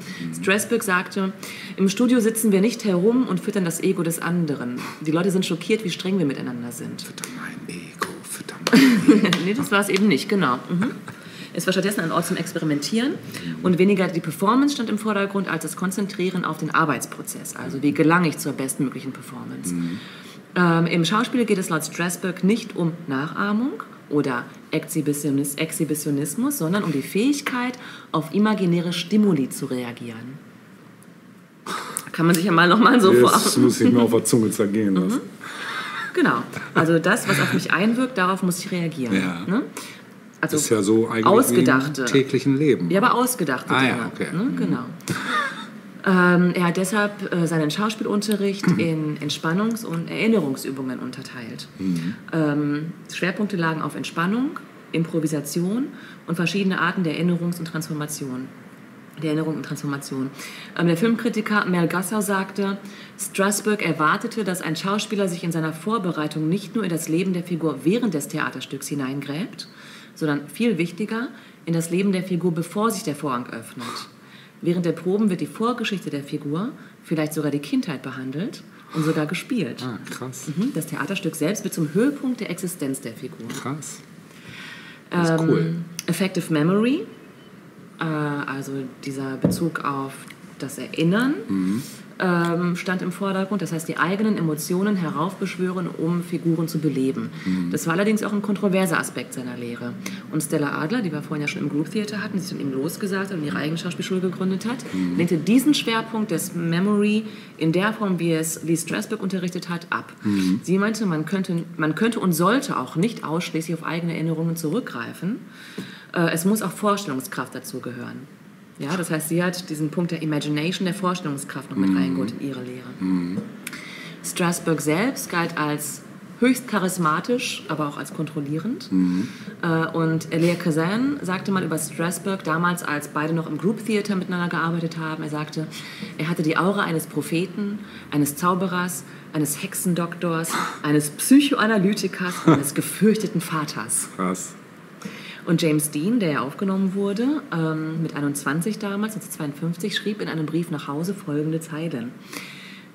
Strasberg sagte: Im Studio sitzen wir nicht herum und füttern das Ego des anderen. Die Leute sind schockiert, wie streng wir miteinander sind. Füttern mein Ego. Nee, das war es eben nicht, genau. Mhm. Es war stattdessen ein Ort zum Experimentieren und weniger die Performance stand im Vordergrund als das Konzentrieren auf den Arbeitsprozess. Also wie gelange ich zur bestmöglichen Performance. Mhm. Im Schauspiel geht es laut Strasberg nicht um Nachahmung oder Exhibitionismus, sondern um die Fähigkeit, auf imaginäre Stimuli zu reagieren. Kann man sich ja mal nochmal so vorstellen. Das muss ich mir auf der Zunge zergehen lassen. Genau, also das, was auf mich einwirkt, darauf muss ich reagieren. Ja. Ne? Also das ist ja so eigentlich im täglichen Leben. Ja, aber ausgedachte Dinge. Okay. Ne? Genau. Er hat deshalb seinen Schauspielunterricht in Entspannungs- und Erinnerungsübungen unterteilt. Mhm. Schwerpunkte lagen auf Entspannung, Improvisation und verschiedene Arten der Erinnerungs- und Transformation. Der Filmkritiker Mel Gasser sagte, Strasberg erwartete, dass ein Schauspieler sich in seiner Vorbereitung nicht nur in das Leben der Figur während des Theaterstücks hineingräbt, sondern viel wichtiger in das Leben der Figur, bevor sich der Vorhang öffnet. Während der Proben wird die Vorgeschichte der Figur, vielleicht sogar die Kindheit, behandelt und sogar gespielt. Ah, krass. Das Theaterstück selbst wird zum Höhepunkt der Existenz der Figur. Krass. Das ist cool. Affective Memory, also dieser Bezug auf das Erinnern, stand im Vordergrund. Das heißt, die eigenen Emotionen heraufbeschwören, um Figuren zu beleben. Mhm. Das war allerdings auch ein kontroverser Aspekt seiner Lehre. Und Stella Adler, die wir vorhin ja schon im Group Theater hatten, die sich von ihm losgesagt hat und ihre eigene Schauspielschule gegründet hat, lehnte diesen Schwerpunkt des Memory in der Form, wie es Lee Strasberg unterrichtet hat, ab. Mhm. Sie meinte, man könnte und sollte auch nicht ausschließlich auf eigene Erinnerungen zurückgreifen. Es muss auch Vorstellungskraft dazugehören. Ja, das heißt, sie hat diesen Punkt der Imagination, der Vorstellungskraft noch mit reingeholt in ihre Lehre. Strasberg selbst galt als höchst charismatisch, aber auch als kontrollierend. Und Elia Kazan sagte mal über Strasberg, damals als beide noch im Group Theater miteinander gearbeitet haben, er sagte, er hatte die Aura eines Propheten, eines Zauberers, eines Hexendoktors, eines Psychoanalytikers und eines gefürchteten Vaters. Krass. Und James Dean, der ja aufgenommen wurde, mit 21 damals, 1952, schrieb in einem Brief nach Hause folgende Zeilen.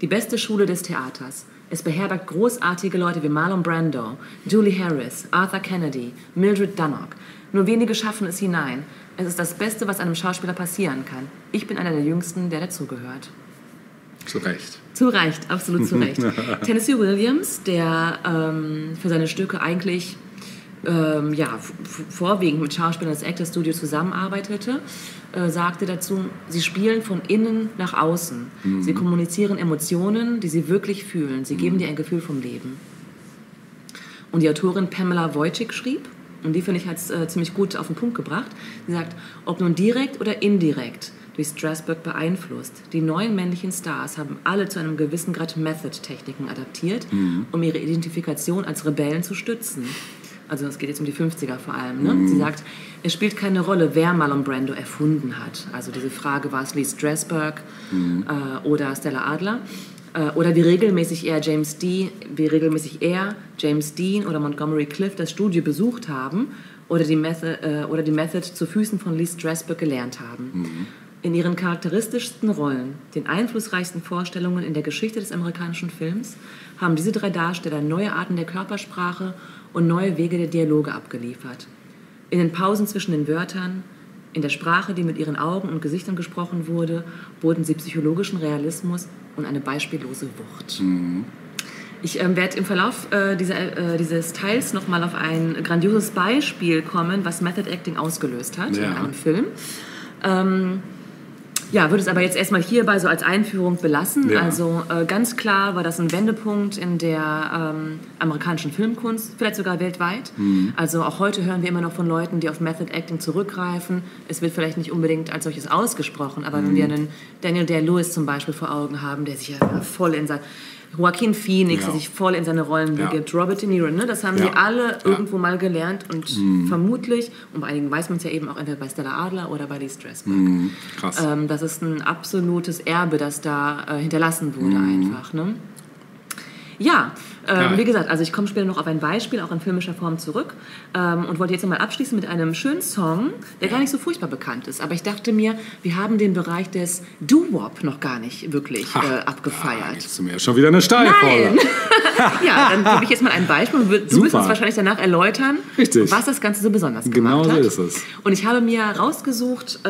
Die beste Schule des Theaters. Es beherbergt großartige Leute wie Marlon Brando, Julie Harris, Arthur Kennedy, Mildred Dunnock. Nur wenige schaffen es hinein. Es ist das Beste, was einem Schauspieler passieren kann. Ich bin einer der Jüngsten, der dazugehört. Zu Recht. Zu Recht, absolut zu Recht. Tennessee Williams, der für seine Stücke eigentlich ja, vorwiegend mit Schauspielern des Actors Studio zusammenarbeitete, sagte dazu, sie spielen von innen nach außen. Sie kommunizieren Emotionen, die sie wirklich fühlen. Sie geben dir ein Gefühl vom Leben. Und die Autorin Pamela Wojcik schrieb, und die, finde ich, hat es ziemlich gut auf den Punkt gebracht, sie sagt, ob nun direkt oder indirekt durch Strasberg beeinflusst, die neuen männlichen Stars haben alle zu einem gewissen Grad Method-Techniken adaptiert, um ihre Identifikation als Rebellen zu stützen. Also es geht jetzt um die 50er vor allem, ne? Sie sagt, es spielt keine Rolle, wer Marlon Brando erfunden hat. Also diese Frage, war es Lee Strasberg oder Stella Adler? Oder wie regelmäßig er, James Dean oder Montgomery Clift das Studio besucht haben oder die Method zu Füßen von Lee Strasberg gelernt haben. In ihren charakteristischsten Rollen, den einflussreichsten Vorstellungen in der Geschichte des amerikanischen Films, haben diese drei Darsteller neue Arten der Körpersprache und neue Wege der Dialoge abgeliefert. In den Pausen zwischen den Wörtern, in der Sprache, die mit ihren Augen und Gesichtern gesprochen wurde, boten sie psychologischen Realismus und eine beispiellose Wucht. Ich werde im Verlauf dieses Teils nochmal auf ein grandioses Beispiel kommen, was Method Acting ausgelöst hat in einem Film. Ja, würde es aber jetzt erstmal hierbei so als Einführung belassen. Ja. Also ganz klar war das ein Wendepunkt in der amerikanischen Filmkunst, vielleicht sogar weltweit. Also auch heute hören wir immer noch von Leuten, die auf Method Acting zurückgreifen. Es wird vielleicht nicht unbedingt als solches ausgesprochen, aber wenn wir einen Daniel Day-Lewis zum Beispiel vor Augen haben, der sich ja voll in sein... Joaquin Phoenix, der sich voll in seine Rollen begibt, Robert De Niro, ne? Das haben sie alle irgendwo mal gelernt und vermutlich, und bei einigen weiß man es ja eben auch entweder bei Stella Adler oder bei Lee Strasberg. Krass. Das ist ein absolutes Erbe, das da hinterlassen wurde einfach. Ne? Ja, wie gesagt, also ich komme später noch auf ein Beispiel, auch in filmischer Form zurück und wollte jetzt nochmal abschließen mit einem schönen Song, der gar nicht so furchtbar bekannt ist. Aber ich dachte mir, wir haben den Bereich des Doo-Wop noch gar nicht wirklich abgefeiert. Jetzt sind wir ja schon wieder eine Steilvorlage. Ja, dann gebe ich jetzt mal ein Beispiel. Du wirst uns wahrscheinlich danach erläutern, was das Ganze so besonders gemacht hat. Genau so ist es. Und ich habe mir rausgesucht...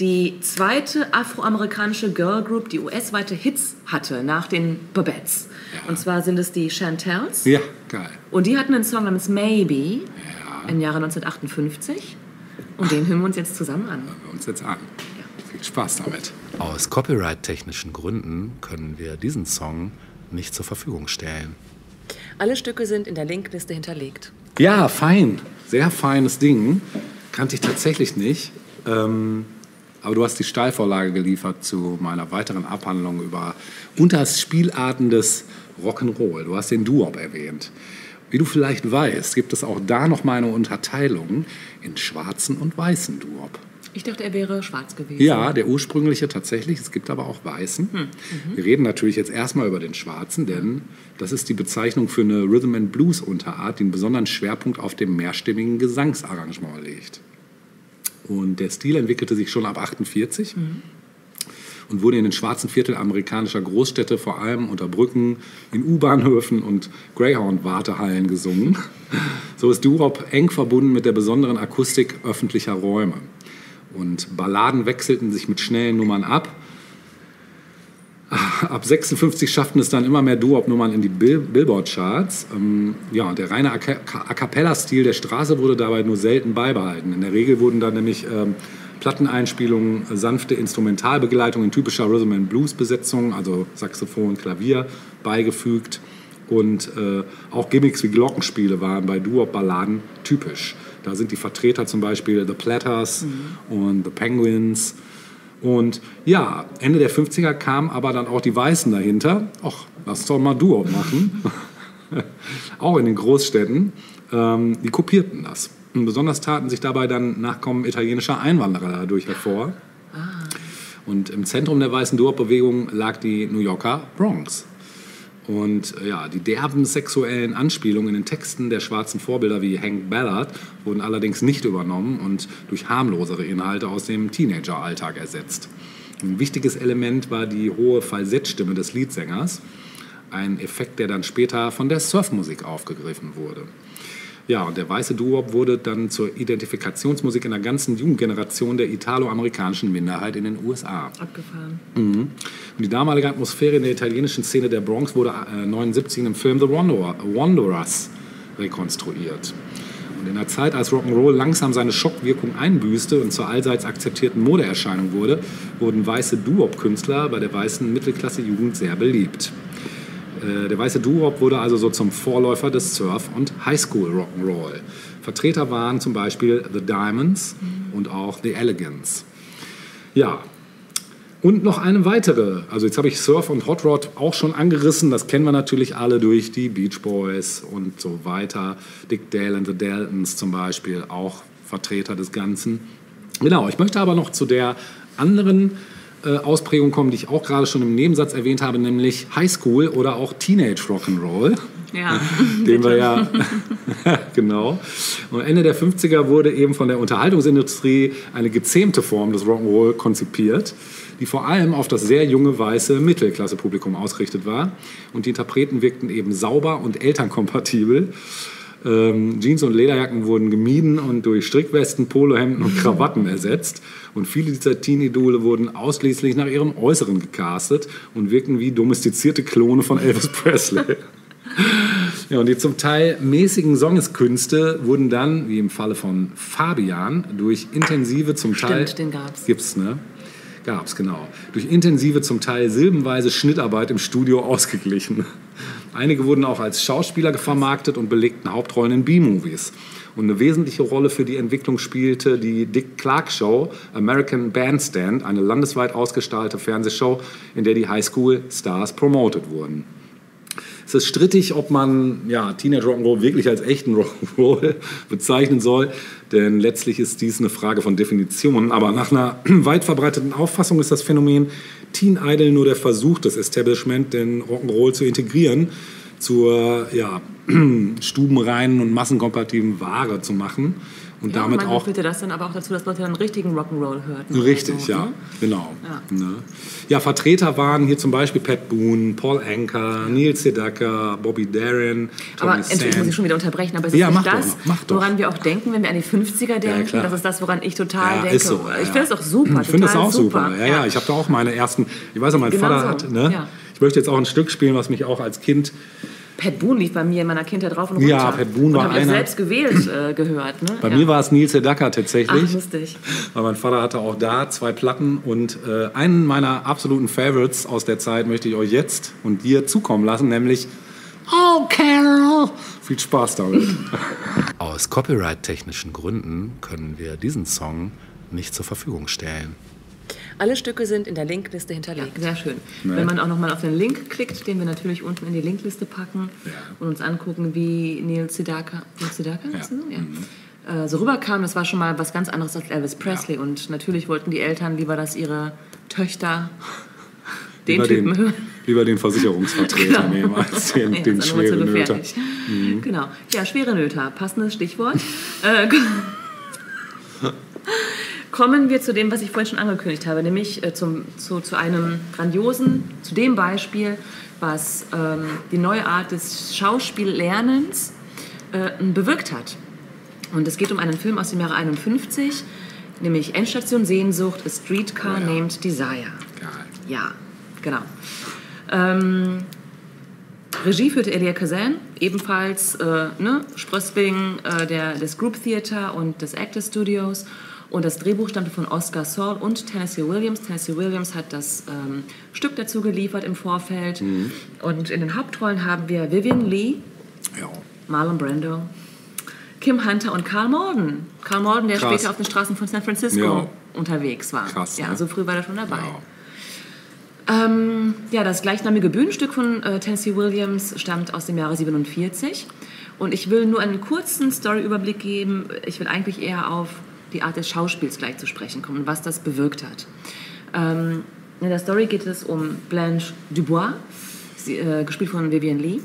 die zweite afroamerikanische Girlgroup, die US-weite Hits hatte, nach den Babettes. Und zwar sind es die Chantels. Ja, geil. Und die hatten einen Song namens Maybe im Jahre 1958. Und den hören wir uns jetzt zusammen an. Hören wir uns jetzt an. Ja. Viel Spaß damit. Aus copyright-technischen Gründen können wir diesen Song nicht zur Verfügung stellen. Alle Stücke sind in der Linkliste hinterlegt. Ja, fein. Sehr feines Ding. Kannte ich tatsächlich nicht. Aber du hast die Steilvorlage geliefert zu meiner weiteren Abhandlung über Unterspielarten des Rock'n'Roll. Du hast den Doo-Wop erwähnt. Wie du vielleicht weißt, gibt es auch da noch mal eine Unterteilung in schwarzen und weißen Doo-Wop. Ich dachte, er wäre schwarz gewesen. Ja, der ursprüngliche tatsächlich. Es gibt aber auch weißen. Wir reden natürlich jetzt erstmal über den schwarzen, denn das ist die Bezeichnung für eine Rhythm and Blues Unterart, die einen besonderen Schwerpunkt auf dem mehrstimmigen Gesangsarrangement legt. Und der Stil entwickelte sich schon ab 1948 und wurde in den schwarzen Viertel amerikanischer Großstädte vor allem unter Brücken, in U-Bahnhöfen und Greyhound-Wartehallen gesungen. So ist Doo-Wop eng verbunden mit der besonderen Akustik öffentlicher Räume. Und Balladen wechselten sich mit schnellen Nummern ab. Ab 1956 schafften es dann immer mehr Doo-Wop-Nummern in die Billboard-Charts. Ja, der reine A-Cappella-Stil der Straße wurde dabei nur selten beibehalten. In der Regel wurden dann nämlich Platteneinspielungen, sanfte Instrumentalbegleitung in typischer Rhythm and Blues-Besetzung, also Saxophon, Klavier, beigefügt. Und auch Gimmicks wie Glockenspiele waren bei Doo-Wop-Balladen typisch. Da sind die Vertreter zum Beispiel The Platters und The Penguins. Und ja, Ende der 50er kamen aber dann auch die Weißen dahinter. Ach, lass doch mal Doo-Wop machen. Auch in den Großstädten. Die kopierten das. Und besonders taten sich dabei dann Nachkommen italienischer Einwanderer dadurch hervor. Und im Zentrum der weißen Doo-Wop-Bewegung lag die New Yorker Bronx. Und ja, die derben sexuellen Anspielungen in den Texten der schwarzen Vorbilder wie Hank Ballard wurden allerdings nicht übernommen und durch harmlosere Inhalte aus dem Teenager-Alltag ersetzt. Ein wichtiges Element war die hohe Falsettstimme des Leadsängers, ein Effekt, der dann später von der Surfmusik aufgegriffen wurde. Ja, und der weiße Doo-Wop wurde dann zur Identifikationsmusik in der ganzen Jugendgeneration der italoamerikanischen Minderheit in den USA. Abgefahren. Und die damalige Atmosphäre in der italienischen Szene der Bronx wurde 1979 im Film The Wanderers rekonstruiert. Und in der Zeit, als Rock'n'Roll langsam seine Schockwirkung einbüßte und zur allseits akzeptierten Modeerscheinung wurde, wurden weiße Doo-Wop-Künstler bei der weißen Mittelklasse-Jugend sehr beliebt. Der weiße Doo-Wop wurde also so zum Vorläufer des Surf- und Highschool-Rock'n'Roll. Vertreter waren zum Beispiel The Diamonds und auch The Elegants. Ja, und noch eine weitere. Also jetzt habe ich Surf und Hot Rod auch schon angerissen. Das kennen wir natürlich alle durch die Beach Boys und so weiter. Dick Dale and the Daltons zum Beispiel, auch Vertreter des Ganzen. Genau, ich möchte aber noch zu der anderen Ausprägung kommen, die ich auch gerade schon im Nebensatz erwähnt habe, nämlich Highschool oder auch Teenage Rock'n'Roll. Ja, den wir ja genau. Und Ende der 50er wurde eben von der Unterhaltungsindustrie eine gezähmte Form des Rock'n'Roll konzipiert, die vor allem auf das sehr junge, weiße Mittelklasse-Publikum ausgerichtet war. Und die Interpreten wirkten eben sauber und elternkompatibel. Jeans und Lederjacken wurden gemieden und durch Strickwesten, Polohemden und Krawatten ersetzt. Und viele dieser Teen-Idole wurden ausschließlich nach ihrem Äußeren gecastet und wirkten wie domestizierte Klone von Elvis Presley. Ja, und die zum Teil mäßigen Songeskünste wurden dann, wie im Falle von Fabian, durch intensive zum Teil... Stimmt, den gab's. Gibt's, ne? Gab's, genau. Durch intensive, zum Teil silbenweise Schnittarbeit im Studio ausgeglichen. Einige wurden auch als Schauspieler vermarktet und belegten Hauptrollen in B-Movies. Und eine wesentliche Rolle für die Entwicklung spielte die Dick Clark Show, American Bandstand, eine landesweit ausgestrahlte Fernsehshow, in der die Highschool-Stars promotet wurden. Es ist strittig, ob man ja, Teenage Rock'n'Roll wirklich als echten Rock'n'Roll bezeichnen soll, denn letztlich ist dies eine Frage von Definitionen. Aber nach einer weit verbreiteten Auffassung ist das Phänomen Teen Idol nur der Versuch des Establishment, den Rock'n'Roll zu integrieren, zur ja, stubenreinen und massenkompatiblen Ware zu machen. Und ja, damit manchmal auch führte das dann aber auch dazu, dass Leute dann richtigen Rock'n'Roll hörten. Richtig, so, ja, ne? Genau. Ja. Ne? Ja, Vertreter waren hier zum Beispiel Pat Boone, Paul Anka, Neil Sedaka, Bobby Darin, Tommy Aber entschuldigung, muss ich schon wieder unterbrechen, aber es ist ja, nicht das, woran wir auch denken, wenn wir an die 50er denken. Ja, das ist das, woran ich total denke. Ist so, ja, ich finde das auch super. Ich finde das auch super. Ja, ja, ich habe da auch meine ersten, ich weiß ja, mein Vater hat, ne? Ja. Ich möchte jetzt auch ein Stück spielen, was mich auch als Kind... Pat Boone lief bei mir in meiner Kindheit rauf und runter. Ja, Pat Boone war einer. Ich selbst gewählt gehört. Ne? Bei mir war es Neil Sedaka tatsächlich. Ach, lustig. Weil mein Vater hatte auch da 2 Platten. Und einen meiner absoluten Favorites aus der Zeit möchte ich euch jetzt und dir zukommen lassen, nämlich Oh, Carol. Viel Spaß damit. Aus copyright-technischen Gründen können wir diesen Song nicht zur Verfügung stellen. Alle Stücke sind in der Linkliste hinterlegt. Ja, sehr schön. Ne? Wenn man auch nochmal auf den Link klickt, den wir natürlich unten in die Linkliste packen und uns angucken, wie Neil Sedaka, so rüberkam, das war schon mal was ganz anderes als Elvis Presley. Und natürlich wollten die Eltern lieber, dass ihre Töchter den Typen hören. Lieber den Versicherungsvertreter nehmen als den schweren Nöter. Genau. Ja, schwere Nöter, passendes Stichwort. Kommen wir zu dem, was ich vorhin schon angekündigt habe, nämlich zu einem grandiosen, zu dem Beispiel, was die neue Art des Schauspiellernens bewirkt hat. Und es geht um einen Film aus dem Jahre 51, nämlich Endstation Sehnsucht, A Streetcar Named Desire. Geil. Ja, genau. Regie führte Elia Kazan, ebenfalls Sprössling des Group Theater und des Actors Studios. Und das Drehbuch stammte von Oscar Saul und Tennessee Williams. Tennessee Williams hat das Stück dazu geliefert im Vorfeld. Mhm. Und in den Hauptrollen haben wir Vivien Leigh, Marlon Brando, Kim Hunter und Karl Morden. Karl Morden, der später auf den Straßen von San Francisco unterwegs war. Krass, ne? Ja, so früh war er schon dabei. Ja, das gleichnamige Bühnenstück von Tennessee Williams stammt aus dem Jahre 47. Und ich will nur einen kurzen Story-Überblick geben. Ich will eigentlich eher auf die Art des Schauspiels gleich zu sprechen kommen und was das bewirkt hat. In der Story geht es um Blanche Dubois, gespielt von Vivien Leigh,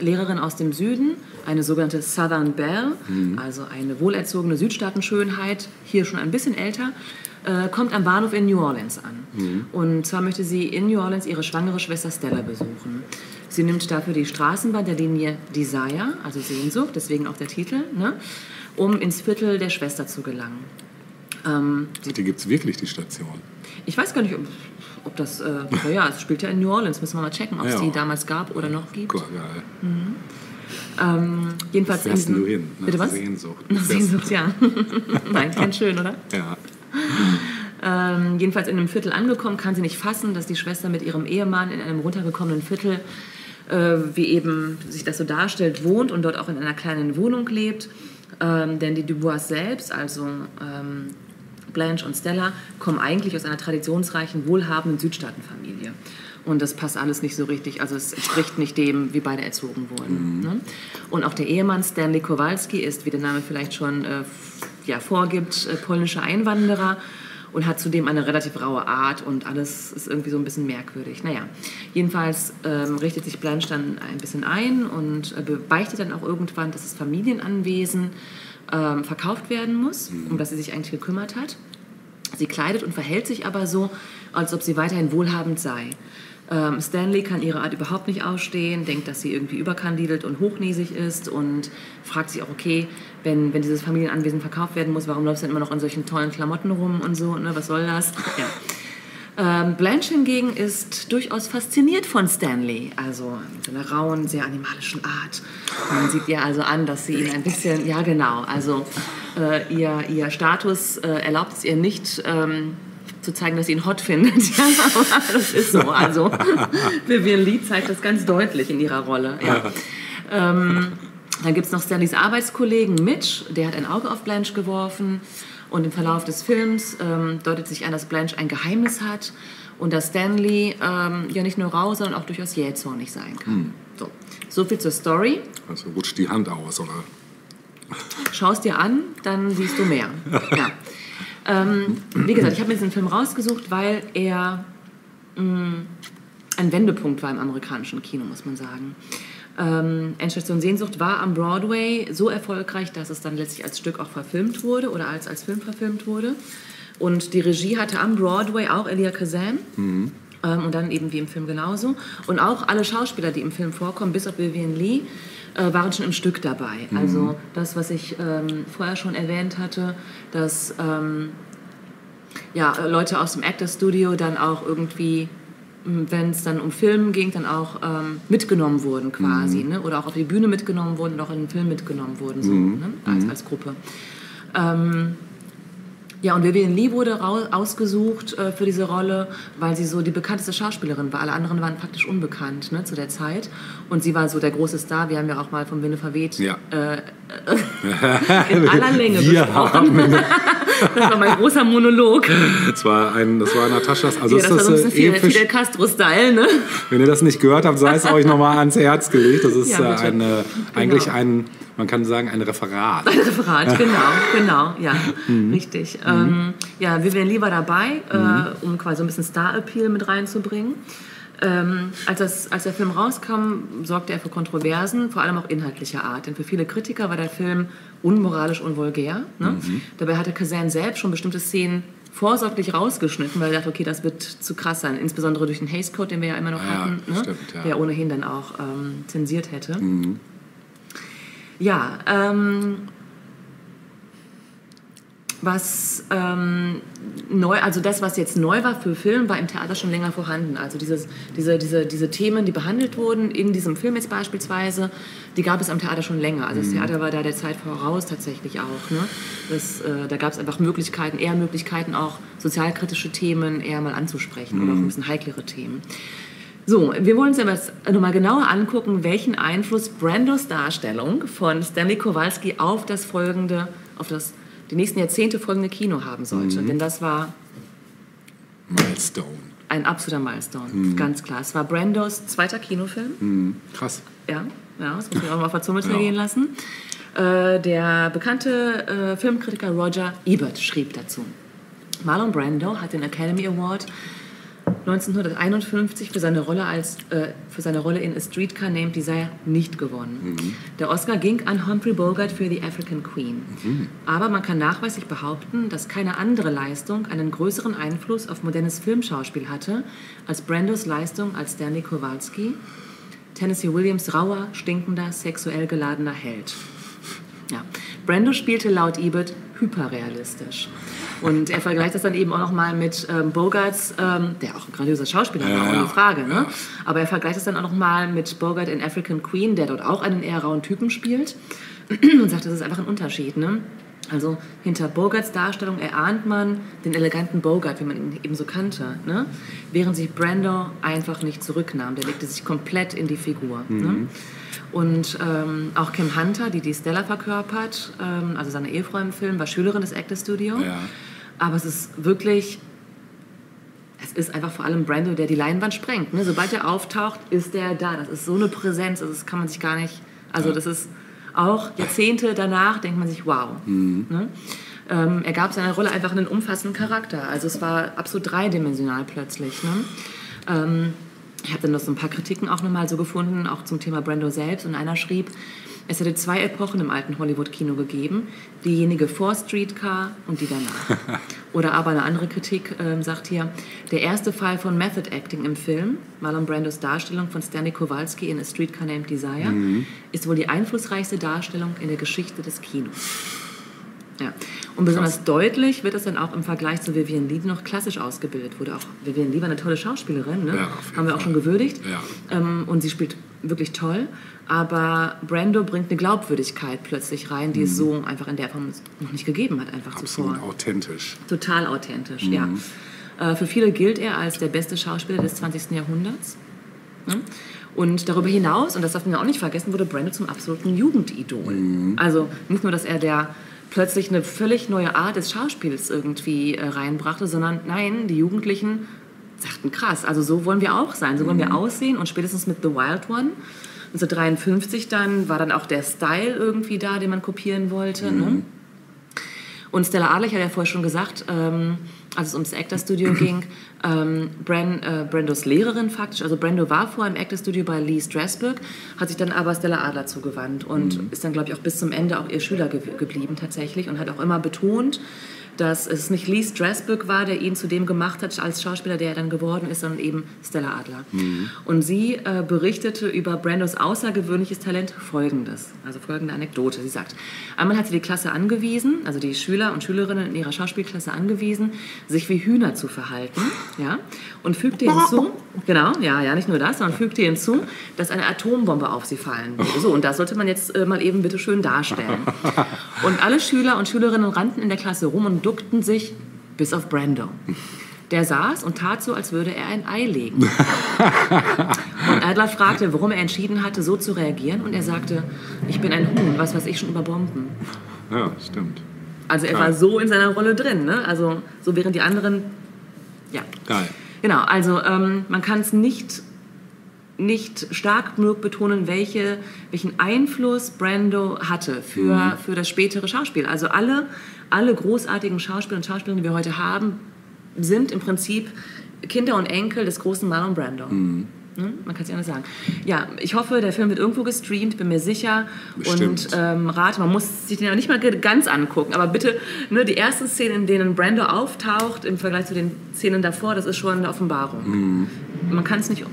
Lehrerin aus dem Süden, eine sogenannte Southern Belle, also eine wohlerzogene Südstaatenschönheit, hier schon ein bisschen älter, kommt am Bahnhof in New Orleans an. Und zwar möchte sie in New Orleans ihre schwangere Schwester Stella besuchen. Sie nimmt dafür die Straßenbahn der Linie Desire, also Sehnsucht, deswegen auch der Titel, ne, um ins Viertel der Schwester zu gelangen. Die gibt es wirklich, die Station? Ich weiß gar nicht, ob das... naja, es spielt ja in New Orleans, müssen wir mal checken, ob es die damals gab oder noch gibt. Cool, geil. Jedenfalls... Wo fährst du hin? Bitte was? Sehnsucht. Nach Sehnsucht, ja. Nein, ganz schön, oder? Ja. Jedenfalls in einem Viertel angekommen, kann sie nicht fassen, dass die Schwester mit ihrem Ehemann in einem runtergekommenen Viertel, wie eben sich das so darstellt, wohnt und dort auch in einer kleinen Wohnung lebt. Denn die Dubois selbst, also Blanche und Stella, kommen eigentlich aus einer traditionsreichen, wohlhabenden Südstaatenfamilie. Und das passt alles nicht so richtig. Also es entspricht nicht dem, wie beide erzogen wurden. Ne? Und auch der Ehemann Stanley Kowalski ist, wie der Name vielleicht schon vorgibt, polnischer Einwanderer und hat zudem eine relativ raue Art und alles ist irgendwie so ein bisschen merkwürdig. Naja, jedenfalls richtet sich Blanche dann ein bisschen ein und beichtet dann auch irgendwann, dass das Familienanwesen verkauft werden muss, um das sie sich eigentlich gekümmert hat. Sie kleidet und verhält sich aber so, als ob sie weiterhin wohlhabend sei. Stanley kann ihre Art überhaupt nicht ausstehen, denkt, dass sie irgendwie überkandidelt und hochnäsig ist und fragt sich auch, okay, wenn dieses Familienanwesen verkauft werden muss, warum läufst du denn immer noch in solchen tollen Klamotten rum und so, ne, was soll das? Ja. Blanche hingegen ist durchaus fasziniert von Stanley, also mit seiner rauen, sehr animalischen Art. Man sieht ihr also an, dass sie ihn ein bisschen, also ihr Status erlaubt es ihr nicht, zu zeigen, dass sie ihn hot findet. Ja, das ist so. Also Vivien Leigh zeigt das ganz deutlich in ihrer Rolle. Ja. Dann gibt es noch Stanleys Arbeitskollegen Mitch, der hat ein Auge auf Blanche geworfen und im Verlauf des Films deutet sich an, dass Blanche ein Geheimnis hat und dass Stanley ja nicht nur rau, sondern auch durchaus jähzornig sein kann. So viel zur Story. Also rutscht die Hand aus, oder? Schaust dir an, dann siehst du mehr. Ja. Wie gesagt, ich habe mir diesen Film rausgesucht, weil er ein Wendepunkt war im amerikanischen Kino, muss man sagen. Endstation Sehnsucht war am Broadway so erfolgreich, dass es dann letztlich als Stück auch verfilmt wurde oder als Film verfilmt wurde. Und die Regie hatte am Broadway auch Elia Kazan. Und dann eben wie im Film genauso. Und auch alle Schauspieler, die im Film vorkommen, bis auf Vivien Leigh, waren schon im Stück dabei. Also das, was ich vorher schon erwähnt hatte, dass Leute aus dem Actors Studio dann auch irgendwie, wenn es dann um Film ging, dann auch mitgenommen wurden quasi. Ne? Oder auch auf die Bühne mitgenommen wurden und auch in den Film mitgenommen wurden, so, ne? Als Gruppe. Ja, und Vivien Leigh wurde ausgesucht für diese Rolle, weil sie so die bekannteste Schauspielerin war. Alle anderen waren praktisch unbekannt, ne, zu der Zeit. Und sie war so der große Star. Wir haben ja auch mal vom Winde verweht in aller Länge gesprochen. Das war mein großer Monolog. Das war Nataschas. Also ja, das war so ein bisschen Fidel Castro-Style, ne? Wenn ihr das nicht gehört habt, sei es euch nochmal ans Herz gelegt. Das ist ja, man kann sagen, ein Referat. Ein Referat, genau, ja, richtig. Ja, Vivien Leigh war dabei, um quasi so ein bisschen Star-Appeal mit reinzubringen. Als der Film rauskam, sorgte er für Kontroversen, vor allem auch inhaltlicher Art. Denn für viele Kritiker war der Film unmoralisch und vulgär. Ne? Dabei hatte Kazan selbst schon bestimmte Szenen vorsorglich rausgeschnitten, weil er dachte, okay, das wird zu krass sein. Insbesondere durch den Hays Code, den wir ja immer noch hatten, ne? Stimmt, ja. Der ohnehin dann auch zensiert hätte. Ja, was jetzt neu war für Film, war im Theater schon länger vorhanden. Also diese Themen, die behandelt wurden, in diesem Film jetzt beispielsweise, die gab es am Theater schon länger. Also das Theater war da der Zeit voraus tatsächlich auch. Ne? Da gab es einfach Möglichkeiten, eher Möglichkeiten auch sozialkritische Themen eher mal anzusprechen oder auch ein bisschen heiklere Themen. So, wir wollen uns jetzt nochmal genauer angucken, welchen Einfluss Brandos Darstellung von Stanley Kowalski auf das folgende, die nächsten Jahrzehnte folgende Kino haben sollte. Denn das war Milestone. Ein absoluter Milestone, ganz klar. Es war Brandos zweiter Kinofilm. Krass. Ja, das muss ich auch mal auf der Zunge gehen lassen. Der bekannte Filmkritiker Roger Ebert schrieb dazu: Marlon Brando hat den Academy Award 1951 für seine Rolle in A Streetcar Named Desire nicht gewonnen. Der Oscar ging an Humphrey Bogart für The African Queen. Aber man kann nachweislich behaupten, dass keine andere Leistung einen größeren Einfluss auf modernes Filmschauspiel hatte als Brandos Leistung als Stanley Kowalski, Tennessee Williams rauer, stinkender, sexuell geladener Held. Ja. Brando spielte laut Ebert hyperrealistisch. Und er vergleicht das dann eben auch nochmal mit Bogarts, der auch ein grandioser Schauspieler war, ohne Frage. Ne? Aber er vergleicht das dann auch nochmal mit Bogart in African Queen, der dort auch einen eher rauen Typen spielt. Und sagt, das ist einfach ein Unterschied. Ne? Also hinter Bogarts Darstellung erahnt man den eleganten Bogart, wie man ihn eben so kannte. Ne? Während sich Brando einfach nicht zurücknahm. Der legte sich komplett in die Figur. Ne? Und auch Kim Hunter, die Stella verkörpert, also seine Ehefrau im Film, war Schülerin des Actors Studio. Aber es ist einfach vor allem Brando, der die Leinwand sprengt. Ne? Sobald er auftaucht, ist er da. Das ist so eine Präsenz, also das kann man sich gar nicht... Also das ist auch Jahrzehnte danach, denkt man sich, wow. Ne? Er gab seiner Rolle einfach einen umfassenden Charakter. Also es war absolut dreidimensional plötzlich. Ne? Ich habe dann noch so ein paar Kritiken auch nochmal so gefunden, auch zum Thema Brando selbst. Und einer schrieb, es hätte zwei Epochen im alten Hollywood-Kino gegeben. Diejenige vor Streetcar und die danach. Oder aber eine andere Kritik sagt hier, der erste Fall von Method Acting im Film, Marlon Brandos Darstellung von Stanley Kowalski in A Streetcar Named Desire, ist wohl die einflussreichste Darstellung in der Geschichte des Kinos. Ja. Und besonders deutlich wird es dann auch im Vergleich zu Vivien Leigh, die noch klassisch ausgebildet wurde. Auch Vivien Leigh war eine tolle Schauspielerin, ne? Haben wir auch schon gewürdigt. Und sie spielt wirklich toll. Aber Brando bringt eine Glaubwürdigkeit plötzlich rein, die es so einfach in der Form noch nicht gegeben hat, einfach zuvor. Absolut authentisch. Total authentisch, ja. Für viele gilt er als der beste Schauspieler des 20. Jahrhunderts. Ne? Und darüber hinaus, und das darf man ja auch nicht vergessen, wurde Brando zum absoluten Jugendidol. Also nicht nur, dass er plötzlich eine völlig neue Art des Schauspiels irgendwie reinbrachte, sondern nein, die Jugendlichen sagten krass, also so wollen wir auch sein, so wollen wir aussehen. Und spätestens mit The Wild One, 1953 dann, war dann auch der Style irgendwie da, den man kopieren wollte. Ne? Und Stella Adler, ich hatte ja vorher schon gesagt, als es ums Actors Studio ging, Brandos Lehrerin faktisch, also Brando war vorher im Actors Studio bei Lee Strasberg, hat sich dann aber Stella Adler zugewandt und ist dann, glaube ich, auch bis zum Ende auch ihr Schüler geblieben tatsächlich und hat auch immer betont, dass es nicht Lee Strasberg war, der ihn zu dem gemacht hat als Schauspieler, der er dann geworden ist, sondern eben Stella Adler. Und sie berichtete über Brandos außergewöhnliches Talent Folgendes, also folgende Anekdote. Sie sagt, einmal hat sie die Klasse angewiesen, also die Schüler und Schülerinnen in ihrer Schauspielklasse angewiesen, sich wie Hühner zu verhalten, und fügte hinzu, nicht nur das, sondern fügte hinzu, dass eine Atombombe auf sie fallen würde. So, und das sollte man jetzt mal eben bitte schön darstellen. Und alle Schüler und Schülerinnen rannten in der Klasse rum und duckten sich, bis auf Brando. Der saß und tat so, als würde er ein Ei legen. Und Adler fragte, warum er entschieden hatte, so zu reagieren. Und er sagte, ich bin ein Huhn, was weiß ich schon über Bomben. Ja, stimmt. Also er war so in seiner Rolle drin, ne? Also so während die anderen, ja. Geil. Genau, also man kann es nicht stark genug betonen, welchen Einfluss Brando hatte für das spätere Schauspiel. Also alle großartigen Schauspieler und Schauspielerinnen, die wir heute haben, sind im Prinzip Kinder und Enkel des großen Marlon Brando. Mhm. Man kann es ja anders sagen. Ja, ich hoffe, der Film wird irgendwo gestreamt, bin mir sicher. Bestimmt. Und rate, man muss sich den ja nicht mal ganz angucken, aber bitte nur die ersten Szenen, in denen Brando auftaucht, im Vergleich zu den Szenen davor, das ist schon eine Offenbarung. Mhm. Man kann es nicht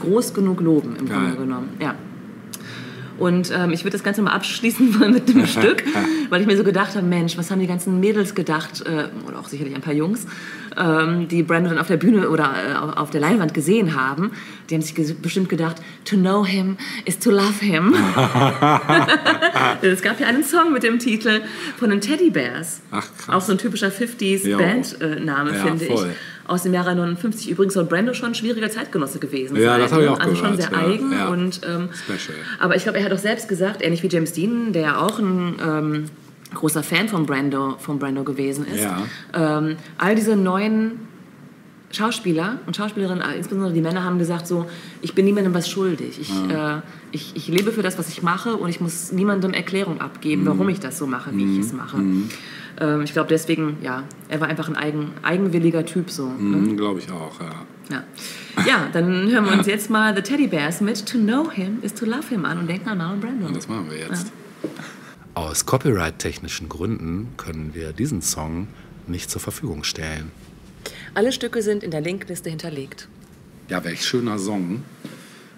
groß genug loben, im Grunde genommen. Ja. Und ich würde das Ganze mal abschließen wollen mit dem Stück, weil ich mir so gedacht habe, Mensch, was haben die ganzen Mädels gedacht, oder auch sicherlich ein paar Jungs, die Brando dann auf der Bühne oder auf der Leinwand gesehen haben. Die haben sich bestimmt gedacht, to know him is to love him. Es gab ja einen Song mit dem Titel von den Teddy Bears. Ach, krass. Auch so ein typischer 50s-Band-Name, finde ich. Aus dem Jahre 59 übrigens soll Brando schon ein schwieriger Zeitgenosse gewesen sein. Ja, das habe ich auch gehört. Also schon sehr eigen. Ja. Und, aber ich glaube, er hat auch selbst gesagt, ähnlich wie James Dean, der ja auch ein großer Fan von Brando gewesen ist, all diese neuen Schauspieler und Schauspielerinnen, insbesondere die Männer, haben gesagt so, ich bin niemandem was schuldig. Ich lebe für das, was ich mache, und ich muss niemandem Erklärung abgeben, warum ich das so mache, wie ich es mache. Ich glaube deswegen, ja, er war einfach ein eigenwilliger Typ so. Ne? Glaube ich auch, ja, dann hören wir uns jetzt mal The Teddy Bears mit To Know Him is to Love Him an und denken an Marlon Brando. Und das machen wir jetzt. Ja. Aus copyright-technischen Gründen können wir diesen Song nicht zur Verfügung stellen. Alle Stücke sind in der Linkliste hinterlegt. Ja, welch schöner Song.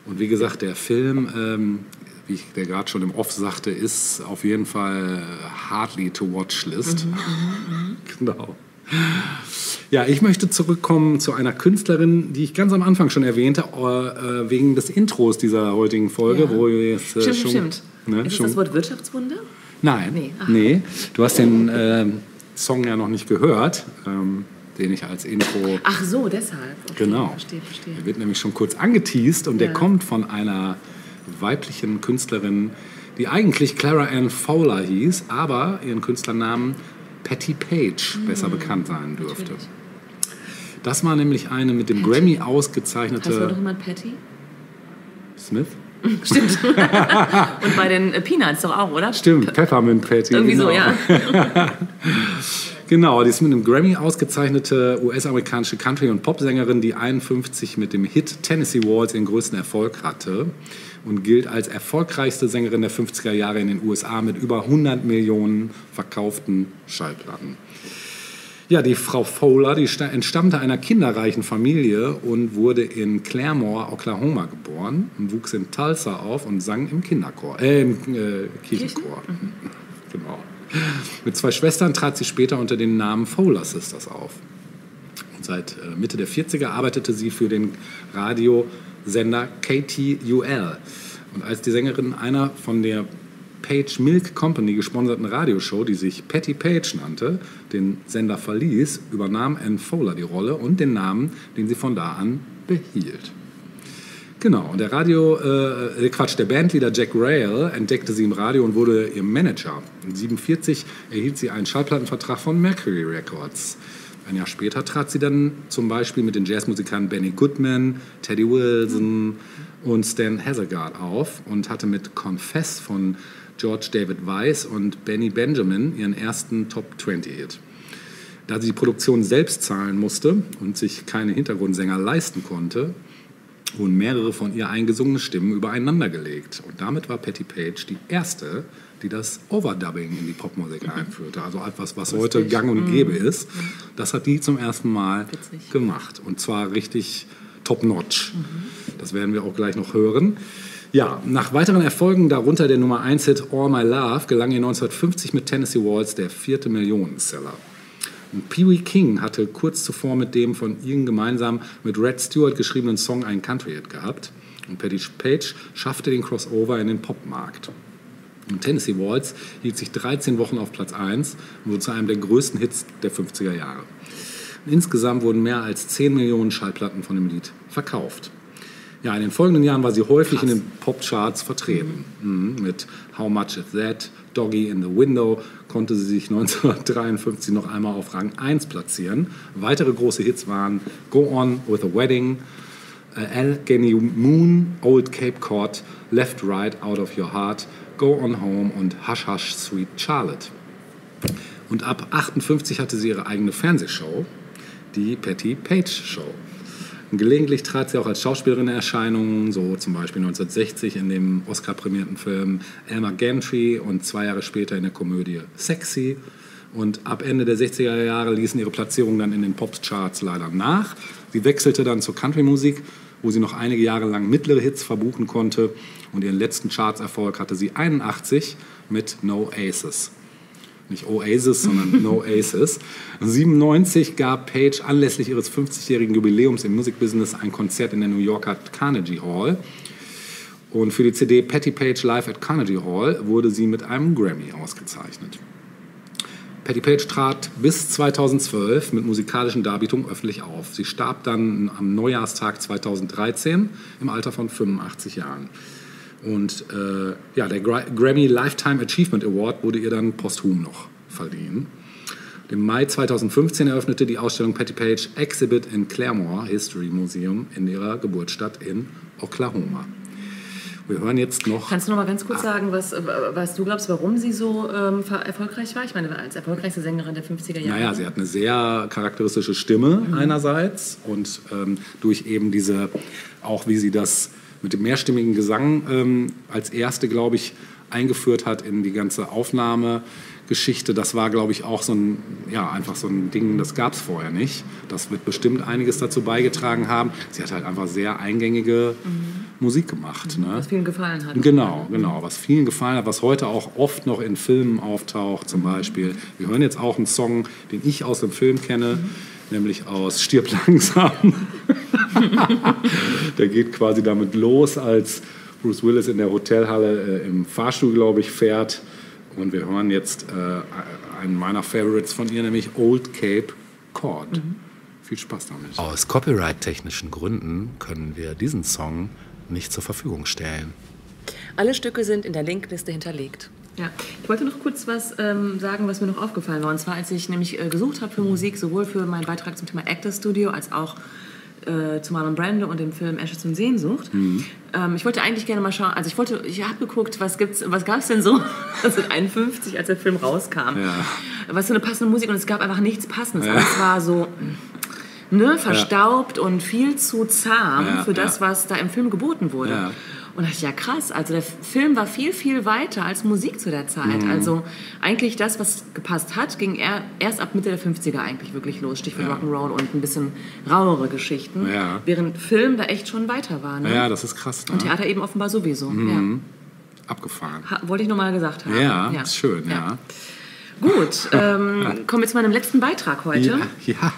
Und wie gesagt, der Film, wie ich der gerade schon im Off sagte, ist auf jeden Fall hardly to watch list. Genau. Ja, ich möchte zurückkommen zu einer Künstlerin, die ich ganz am Anfang schon erwähnte, wegen des Intros dieser heutigen Folge, wo wir jetzt stimmt. Ne, ist das Wort Wirtschaftswunder? Nein, nee. Du hast den Song ja noch nicht gehört, den ich als Intro... Ach so, deshalb. Okay, genau. Verstehe. Der wird nämlich schon kurz angeteast, und der kommt von einer weiblichen Künstlerin, die eigentlich Clara Ann Fowler hieß, aber ihren Künstlernamen Patti Page besser bekannt sein dürfte. Natürlich. Das war nämlich eine mit dem Grammy ausgezeichnete... Hast du doch jemand Patti? Smith? Stimmt. Und bei den Peanuts doch auch, oder? Stimmt, Peppermint Patty. Irgendwie so, ja. Genau, die ist mit einem Grammy ausgezeichnete US-amerikanische Country- und Popsängerin, die 1951 mit dem Hit Tennessee Waltz ihren größten Erfolg hatte und gilt als erfolgreichste Sängerin der 50er Jahre in den USA mit über 100 Millionen verkauften Schallplatten. Ja, die Frau Fowler, die entstammte einer kinderreichen Familie und wurde in Claremore, Oklahoma geboren, wuchs in Tulsa auf und sang im Kinderchor, Kirchenchor. Genau. Mit 2 Schwestern trat sie später unter dem Namen Fowler Sisters auf. Und seit Mitte der 40er arbeitete sie für den Radiosender KTUL. Und als die Sängerin einer von der Page Milk Company gesponserten Radioshow, die sich Patti Page nannte, den Sender verließ, übernahm Ann Fowler die Rolle und den Namen, den sie von da an behielt. Genau, und der Bandleader Jack Rayl entdeckte sie im Radio und wurde ihr Manager. 1947 erhielt sie einen Schallplattenvertrag von Mercury Records. Ein Jahr später trat sie dann zum Beispiel mit den Jazzmusikern Benny Goodman, Teddy Wilson und Stan Hazegard auf und hatte mit Confess von George David Weiss und Benny Benjamin ihren ersten Top-20-Hit. Da sie die Produktion selbst zahlen musste und sich keine Hintergrundsänger leisten konnte, wurden mehrere von ihr eingesungene Stimmen übereinander gelegt. Und damit war Patti Page die erste, die das Overdubbing in die Popmusik einführte. Also etwas, was heute gang und gäbe ist. Das hat die zum ersten Mal gemacht. Und zwar richtig top-notch. Das werden wir auch gleich noch hören. Ja, nach weiteren Erfolgen, darunter der Nummer 1-Hit All My Love, gelang ihr 1950 mit Tennessee Waltz der 4. Millionenseller. Und Pee Wee King hatte kurz zuvor mit dem von ihnen gemeinsam mit Red Stewart geschriebenen Song einen Country-Hit gehabt. Und Patti Page schaffte den Crossover in den Popmarkt. Und Tennessee Waltz hielt sich 13 Wochen auf Platz 1 und wurde zu einem der größten Hits der 50er Jahre. Und insgesamt wurden mehr als 10 Millionen Schallplatten von dem Lied verkauft. Ja, in den folgenden Jahren war sie häufig in den Popcharts vertreten. Mit How Much Is That, Doggy in the Window konnte sie sich 1953 noch einmal auf Rang 1 platzieren. Weitere große Hits waren Go On with a Wedding, Allegheny Moon, Old Cape Cod, Left Right Out of Your Heart, Go On Home und Hush Hush Sweet Charlotte. Und ab 1958 hatte sie ihre eigene Fernsehshow, die Patti Page Show. Gelegentlich trat sie auch als Schauspielerin in Erscheinung, so zum Beispiel 1960 in dem Oscar-prämierten Film Elmer Gantry und 2 Jahre später in der Komödie Sexy. Und ab Ende der 60er Jahre ließen ihre Platzierungen dann in den Popcharts leider nach. Sie wechselte dann zur Country-Musik, wo sie noch einige Jahre lang mittlere Hits verbuchen konnte. Und ihren letzten Charts-Erfolg hatte sie 1981 mit No Aces. Nicht Oasis, sondern No Aces. 1997 gab Page anlässlich ihres 50-jährigen Jubiläums im Musikbusiness ein Konzert in der New Yorker Carnegie Hall. Und für die CD Patti Page Live at Carnegie Hall wurde sie mit einem Grammy ausgezeichnet. Patti Page trat bis 2012 mit musikalischen Darbietungen öffentlich auf. Sie starb dann am Neujahrstag 2013 im Alter von 85 Jahren. Und ja, der Grammy Lifetime Achievement Award wurde ihr dann posthum noch verliehen. Im Mai 2015 eröffnete die Ausstellung Patti Page Exhibit in Claremore History Museum in ihrer Geburtsstadt in Oklahoma. Wir hören jetzt noch... Kannst du noch mal ganz kurz sagen, was du glaubst, warum sie so erfolgreich war? Ich meine, als erfolgreichste Sängerin der 50er Jahre. Naja, sie hat eine sehr charakteristische Stimme einerseits und durch eben diese, auch wie sie das mit dem mehrstimmigen Gesang als erste, glaube ich, eingeführt hat in die ganze Aufnahmegeschichte. Das war, glaube ich, auch so ein, ja, einfach so ein Ding, das gab es vorher nicht. Das wird bestimmt einiges dazu beigetragen haben. Sie hat halt einfach sehr eingängige Musik gemacht. Ne? Was vielen gefallen hat. Genau, genau, was vielen gefallen hat, was heute auch oft noch in Filmen auftaucht zum Beispiel. Wir hören jetzt auch einen Song, den ich aus dem Film kenne, nämlich aus Stirb langsam. Der geht quasi damit los, als Bruce Willis in der Hotelhalle im Fahrstuhl, glaube ich, fährt. Und wir hören jetzt einen meiner Favorites von ihr, nämlich Old Cape Cod. Viel Spaß damit. Aus copyright-technischen Gründen können wir diesen Song nicht zur Verfügung stellen. Alle Stücke sind in der Linkliste hinterlegt. Ja, ich wollte noch kurz was sagen, was mir noch aufgefallen war. Und zwar, als ich nämlich gesucht habe für Musik, sowohl für meinen Beitrag zum Thema Actors Studio als auch zu Marlon Brando und dem Film Ashes und Sehnsucht. Ich wollte eigentlich gerne mal schauen, also ich habe geguckt, was gab es denn so 1951, als der Film rauskam. Ja. Was für eine passende Musik, und es gab einfach nichts Passendes. Ja. Es war so, ne, verstaubt und viel zu zahm für das, was da im Film geboten wurde. Ja. Und dachte ich, ja krass, also der Film war viel, viel weiter als Musik zu der Zeit. Also eigentlich das, was gepasst hat, ging erst ab Mitte der 50er eigentlich wirklich los. Stichwort Rock'n'Roll und ein bisschen rauere Geschichten. Ja. Während Film da echt schon weiter war. Ne? Ja, das ist krass. Ne? Und Theater eben offenbar sowieso. Abgefahren. Wollte ich nochmal gesagt haben. Ja, ist schön, Gut, kommen wir zu meinem letzten Beitrag heute.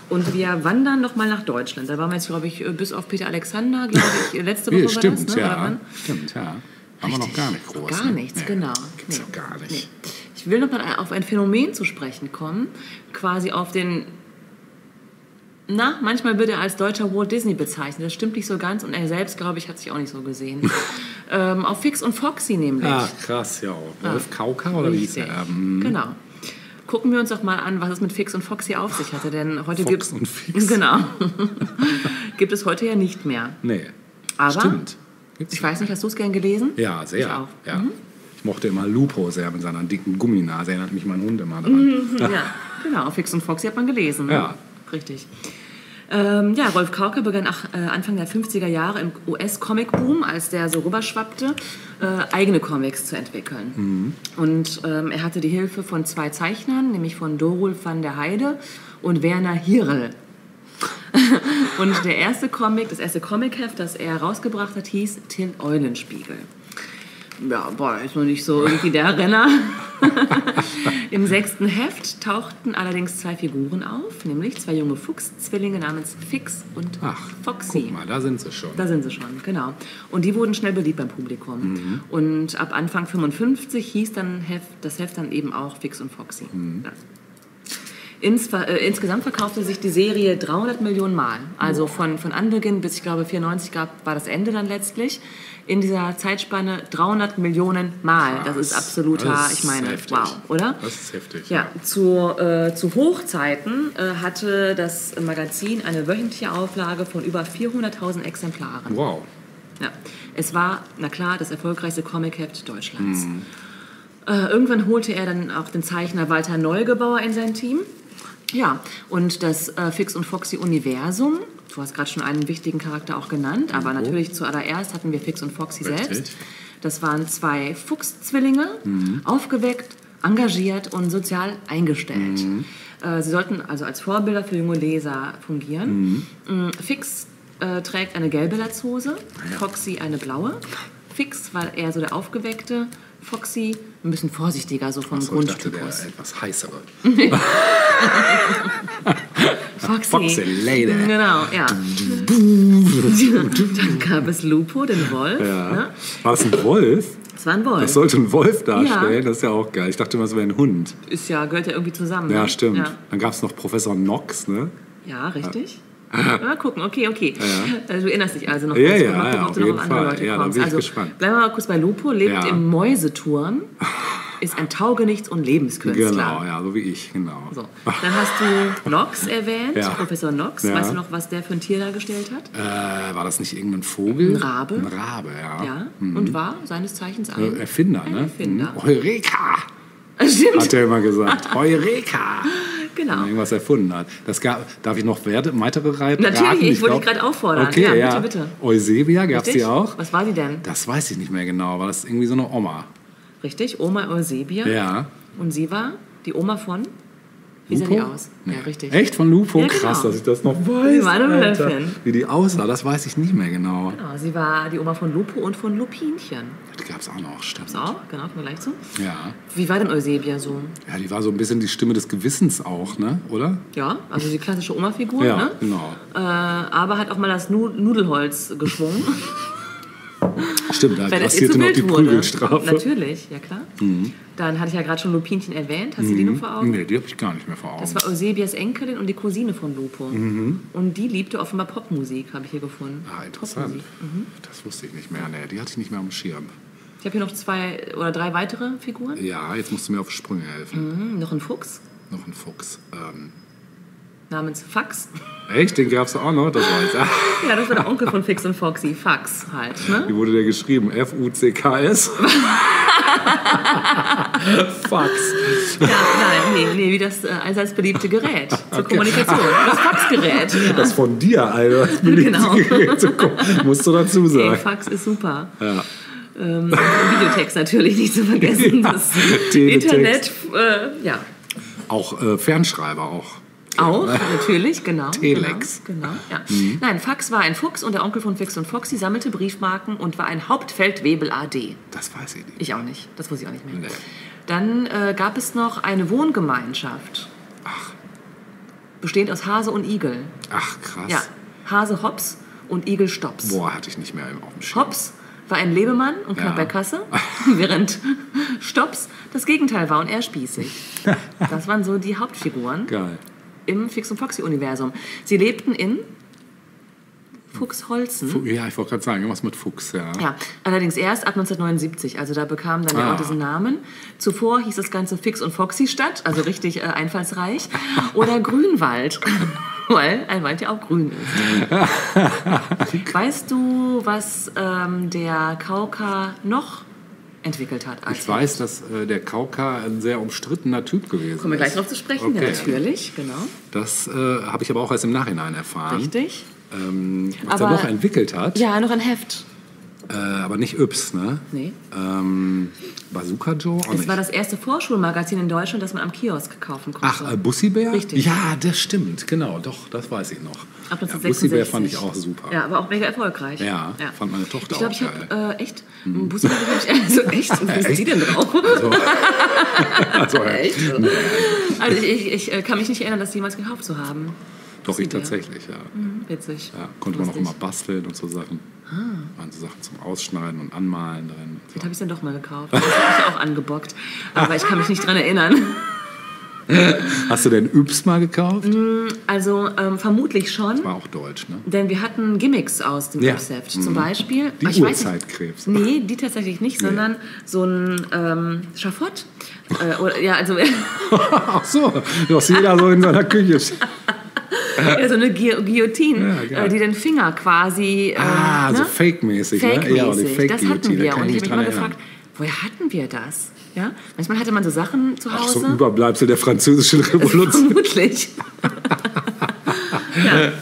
Und wir wandern nochmal nach Deutschland. Da waren wir jetzt, glaube ich, bis auf Peter Alexander, glaube ich, letzte Woche war das, ne? Stimmt, ja. Haben wir noch gar nicht groß. Gar nichts, genau. Gibt's noch gar nicht. Ich will nochmal auf ein Phänomen zu sprechen kommen, quasi auf den... Na, manchmal wird er als deutscher Walt Disney bezeichnet. Das stimmt nicht so ganz. Und er selbst, glaube ich, hat sich auch nicht so gesehen. Auf Fix und Foxy nämlich. Ach, krass, ja. Rolf Kauka oder wie hieß er? Genau. Gucken wir uns doch mal an, was es mit Fix und Foxy auf sich hatte, denn heute gibt es gibt es heute ja nicht mehr. Nee. Aber stimmt. Gibt's, ich weiß nicht, hast du es gern gelesen? Ja, sehr. Ich auch. Ja. Ich mochte immer Lupo sehr mit seiner dicken Gumminase, erinnert mich mein Hund immer daran. Genau, Fix und Foxy hat man gelesen. Ne? Ja. Richtig. Ja, Rolf Kauka begann Anfang der 50er Jahre im US-Comic-Boom, als der so rüberschwappte, eigene Comics zu entwickeln. Und er hatte die Hilfe von 2 Zeichnern, nämlich von Dorulf van der Heide und Werner Hierl. Und der erste Comic, das erste Comic-Heft, das er rausgebracht hat, hieß Till Eulenspiegel. Ja, boah, ist noch nicht so irgendwie der Renner. Im 6. Heft tauchten allerdings 2 Figuren auf, nämlich 2 junge Fuchszwillinge namens Fix und Foxy. Guck mal, da sind sie schon. Da sind sie schon, genau. Und die wurden schnell beliebt beim Publikum. Und ab Anfang 55 hieß dann das Heft dann eben auch Fix und Foxy. Insgesamt verkaufte sich die Serie 300 Millionen Mal. Also von Anbeginn bis, ich glaube, 94 war das Ende dann letztlich. In dieser Zeitspanne 300 Millionen Mal. Das ist absoluter, ich meine, heftig. Wow, oder? Das ist heftig. Ja, ja. Zu Hochzeiten hatte das Magazin eine wöchentliche Auflage von über 400.000 Exemplaren. Wow. Ja. Es war, na klar, das erfolgreichste Comic-Heft Deutschlands. Mhm. Irgendwann holte er dann auch den Zeichner Walter Neugebauer in sein Team. Ja, und das Fix und Foxy Universum. Du hast gerade schon einen wichtigen Charakter auch genannt, aber natürlich zuallererst hatten wir Fix und Foxy selbst. Das waren zwei Fuchszwillinge, aufgeweckt, engagiert und sozial eingestellt. Sie sollten also als Vorbilder für junge Leser fungieren. Fix trägt eine gelbe Latzhose, Foxy eine blaue. Fix, weil er so der Aufgeweckte, Foxy ein bisschen vorsichtiger, so vom Grundtyp aus. Etwas heißerer. Foxy. Foxy Lady. Genau, ja. Dann gab es Lupo, den Wolf. Ja. Ne? War das ein Wolf? Das war ein Wolf. Das sollte ein Wolf darstellen, ja. Das ist ja auch geil. Ich dachte immer, es wäre ein Hund. Ist ja, gehört ja irgendwie zusammen. Ja, stimmt. Ja. Dann gab es noch Professor Knox, ne? Ja, richtig. Ja. Mal gucken, okay. Ja. Du erinnerst dich also noch. Ja, ja, mal gucken, ob du noch auf andere Leute kommst. Dann bin ich gespannt. Bleiben wir mal kurz bei Lupo. Lebt im Mäuseturm, ist ein Taugenichts- und Lebenskünstler. Genau, ja, so wie ich, genau. So. Dann hast du Knox erwähnt, Professor Knox. Ja. Weißt du noch, was der für ein Tier dargestellt hat? War das nicht irgendein Vogel? Ein Rabe. Ein Rabe, ja. Und war seines Zeichens ein Erfinder, ne? Eureka! Stimmt. Hat er immer gesagt. Eureka! Genau. Und irgendwas erfunden hat. Das gab, darf ich noch weitere raten? Natürlich, ich wollte dich gerade auffordern. Okay, ja, ja. Bitte, bitte. Eusebia gab es die auch. Was war sie denn? Das weiß ich nicht mehr genau, aber das ist irgendwie so eine Oma. Richtig, Oma Eusebia. Ja. Und sie war die Oma von? Wie sah die aus? Nee. Ja, richtig. Echt? Von Lupo? Ja, genau. Krass, dass ich das noch weiß. Sie war eine Wölfin. Wie die aussah, das weiß ich nicht mehr genau. Genau, sie war die Oma von Lupo und von Lupinchen. Die gab es auch noch, stimmt. Gab's auch, genau, kommen wir gleich zu. Ja. Wie war denn Eusebia so? Ja, die war so ein bisschen die Stimme des Gewissens auch, ne? Oder? Ja, also die klassische Oma-Figur, ja, ne? Genau. Aber hat auch mal das Nudelholz geschwungen. Stimmt, da passierte noch die Prügelstrafe. Natürlich, ja klar. Dann hatte ich ja gerade schon Lupinchen erwähnt. Hast du die noch vor Augen? Nee, die habe ich gar nicht mehr vor Augen. Das war Eusebias Enkelin und die Cousine von Lupo. Und die liebte offenbar Popmusik, habe ich hier gefunden. Ah, interessant. Das wusste ich nicht mehr. Nee, die hatte ich nicht mehr am Schirm. Ich habe hier noch 2 oder 3 weitere Figuren. Ja, jetzt musst du mir auf Sprünge helfen. Noch ein Fuchs? Noch ein Fuchs. Namens Fax. Echt? Den gab es auch noch? Das war jetzt. Ja, das war der Onkel von Fix und Foxy. Fax halt. Ne? Wie wurde der geschrieben? F-U-C-K-S? Fax. Ja, nein, wie das allseits beliebte Gerät zur Kommunikation. Das Faxgerät. Ja. Das von dir, Alter. Genau. Musst du dazu sagen. Hey, Fax ist super. Ja. Videotext natürlich nicht zu vergessen. Ja, das Teletext. Internet, ja. Auch Fernschreiber auch. Auch, natürlich, genau. Telex. Genau, ja. Nein, Fax war ein Fuchs und der Onkel von Fix und Foxy sammelte Briefmarken und war ein Hauptfeldwebel AD. Das weiß ich nicht. Ich auch nicht. Das wusste ich auch nicht mehr. Nee. Dann gab es noch eine Wohngemeinschaft. Ach. Bestehend aus Hase und Igel. Ach, krass. Ja, Hase Hops und Igel Stops. Boah, hatte ich nicht mehr auf dem Schirm. Hops war ein Lebemann und knapp bei Kasse, während Stops das Gegenteil war und eher spießig. Das waren so die Hauptfiguren. Geil. Im Fix- und Foxy-Universum. Sie lebten in Fuchsholzen. Ja, ich wollte gerade sagen, irgendwas mit Fuchs, ja. Ja, allerdings erst ab 1979, also da bekam dann der Ort diesen Namen. Zuvor hieß das Ganze Fix- und Foxy-Stadt, also richtig einfallsreich, oder Grünwald, weil ein Wald ja auch grün ist. Weißt du, was der Kauka noch entwickelt hat? Ich weiß, dass der Kauka ein sehr umstrittener Typ gewesen ist. Kommen wir gleich noch zu sprechen, okay. Ja, natürlich, genau. Das habe ich aber auch erst im Nachhinein erfahren. Richtig. Was aber, er noch entwickelt hat. Ja, noch ein Heft. Aber nicht Yps, ne? Nee. Bazooka Joe? Das war das erste Vorschulmagazin in Deutschland, das man am Kiosk kaufen konnte. Ach, Bussibär? Richtig. Ja, das stimmt, genau, doch, das weiß ich noch. Ab 1966. Bussibär fand ich auch super. Ja, aber auch mega erfolgreich. Ja, ja. Fand meine Tochter auch geil. Ich glaube, ich habe, echt? Bussibär habe ich, also echt? Was ist die denn drauf? Also, echt? Nee. Also ich kann mich nicht erinnern, das jemals gekauft zu haben. Doch, ich tatsächlich, ja. Witzig. Ja, konnte man auch immer basteln und so Sachen. Waren so Sachen zum Ausschneiden und Anmalen drin. So. Das habe ich dann doch mal gekauft. Das habe ich auch angebockt. Aber ich kann mich nicht dran erinnern. Hast du denn Yps mal gekauft? Also vermutlich schon. Das war auch deutsch, ne? Denn wir hatten Gimmicks aus dem Konzept. Ja. Zum Beispiel... Die Urzeitkrebs. Nee, die tatsächlich nicht, sondern so ein Schafott. Ja, also... Ach so, dass jeder so in seiner Küche ist. Ja, so eine Guillotine, ja, die den Finger quasi... ne? So fake-mäßig. Fake-mäßig, ja, das hatten wir. Und ich habe mich mal gefragt, woher hatten wir das? Ja? Manchmal hatte man so Sachen zu Hause. Ach, so Überbleibsel der Französischen Revolution. Vermutlich. Ja.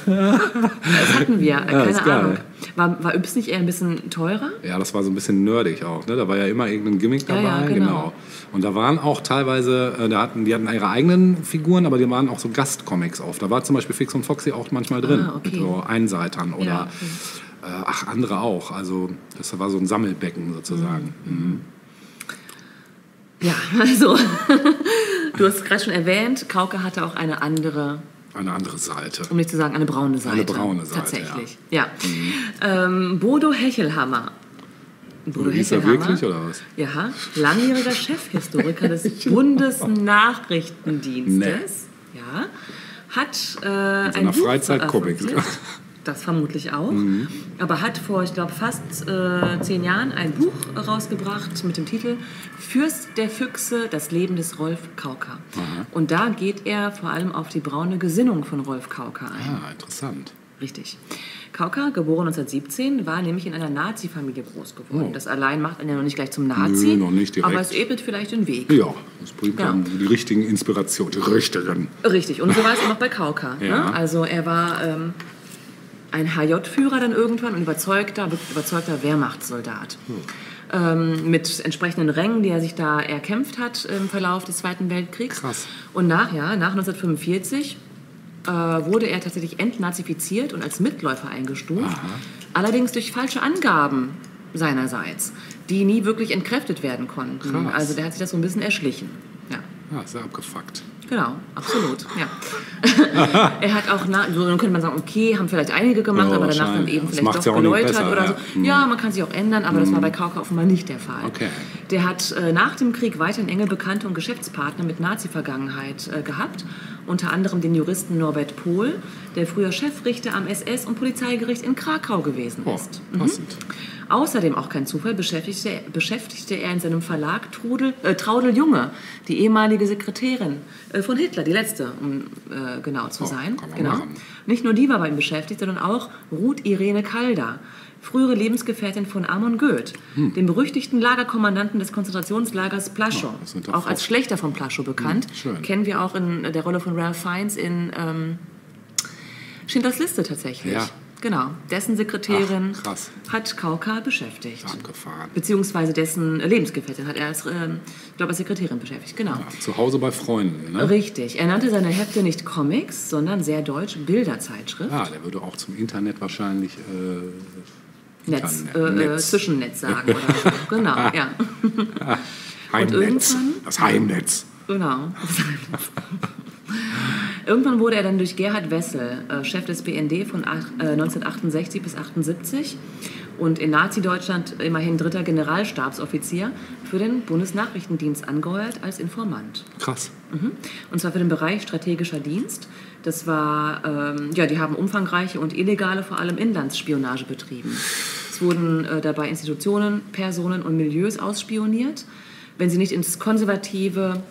Das hatten wir, keine Ahnung. War Yps nicht eher ein bisschen teurer? Ja, das war so ein bisschen nerdig auch. Ne? Da war ja immer irgendein Gimmick dabei. Ja, genau. Und da waren auch teilweise, die hatten ihre eigenen Figuren, aber die waren auch so Gastcomics oft. Da war zum Beispiel Fix und Foxi auch manchmal drin. Ah, okay. Mit so Einseitern oder andere auch. Also das war so ein Sammelbecken sozusagen. Mhm. Mhm. Ja, also du hast es gerade schon erwähnt, Kauka hatte auch eine andere... Eine andere Seite. Um nicht zu sagen, eine braune Seite. Eine braune Seite, tatsächlich, ja. Mhm. Bodo Hechelhammer. Bodo Hechelhammer. Ist er wirklich, oder was? Ja, langjähriger Chefhistoriker des Bundesnachrichtendienstes. Nee. Ja, hat in seiner Freizeit Comics. Das vermutlich auch. Mhm. Aber hat vor, ich glaube, fast 10 Jahren ein Buch rausgebracht mit dem Titel Fürst der Füchse, das Leben des Rolf Kauka. Aha. Und da geht er vor allem auf die braune Gesinnung von Rolf Kauka ein. Ah, interessant. Richtig. Kauka, geboren 1917, war nämlich in einer Nazi-Familie groß geworden. Oh. Das allein macht einen ja noch nicht gleich zum Nazi. Nö, noch nicht direkt. Aber es ebnet vielleicht den Weg. Ja, das bringt dann die richtigen Inspirationen, die Richterin. Richtig. Und so war es auch noch bei Kauka. Ja. Ne? Also er war... ein HJ-Führer dann irgendwann und überzeugter Wehrmachtssoldat. Mit entsprechenden Rängen, die er sich da erkämpft hat im Verlauf des Zweiten Weltkriegs. Krass. Und nach 1945 wurde er tatsächlich entnazifiziert und als Mitläufer eingestuft. Aha. Allerdings durch falsche Angaben seinerseits, die nie wirklich entkräftet werden konnten. Krass. Also der hat sich das so ein bisschen erschlichen. Ja, ja, sehr abgefuckt. Genau, absolut, ja. Er hat auch, so könnte man sagen, okay, haben vielleicht einige gemacht, aber danach dann eben vielleicht doch geläutert oder so. Ja. Ja, man kann sich auch ändern, aber das war bei Kauka offenbar nicht der Fall. Okay. Der hat nach dem Krieg weiterhin enge Bekannte und Geschäftspartner mit Nazi-Vergangenheit gehabt, unter anderem den Juristen Norbert Pohl, der früher Chefrichter am SS- und Polizeigericht in Krakau gewesen ist. Mhm. Außerdem, auch kein Zufall, beschäftigte er in seinem Verlag Traudel Junge, die ehemalige Sekretärin von Hitler, die letzte, um genau zu sein. Genau. Nicht nur die war bei ihm beschäftigt, sondern auch Ruth Irene Kalder, frühere Lebensgefährtin von Amon Goeth, dem berüchtigten Lagerkommandanten des Konzentrationslagers Plaschow, auch als Schlächter von Plaschow bekannt. Kennen wir auch in der Rolle von Ralph Fiennes in Schindlers Liste tatsächlich. Ja. Genau, dessen Sekretärin hat Kauka beschäftigt. Abgefahren. Beziehungsweise dessen Lebensgefährtin hat er als Sekretärin beschäftigt, genau. Ja, zu Hause bei Freunden, ne? Richtig. Er nannte seine Hefte nicht Comics, sondern sehr deutsch Bilderzeitschrift. Ja, der würde auch zum Internet wahrscheinlich... Zwischennetz sagen oder so. Genau, ja. Heimnetz. Das Heimnetz. Genau, das Heimnetz. Irgendwann wurde er dann durch Gerhard Wessel, Chef des BND von 1968 bis 1978 und in Nazi-Deutschland immerhin 3. Generalstabsoffizier, für den Bundesnachrichtendienst angeheuert als Informant. Krass. Mhm. Und zwar für den Bereich strategischer Dienst. Das war, die haben umfangreiche und illegale, vor allem Inlandsspionage betrieben. Es wurden dabei Institutionen, Personen und Milieus ausspioniert, wenn sie nicht ins konservative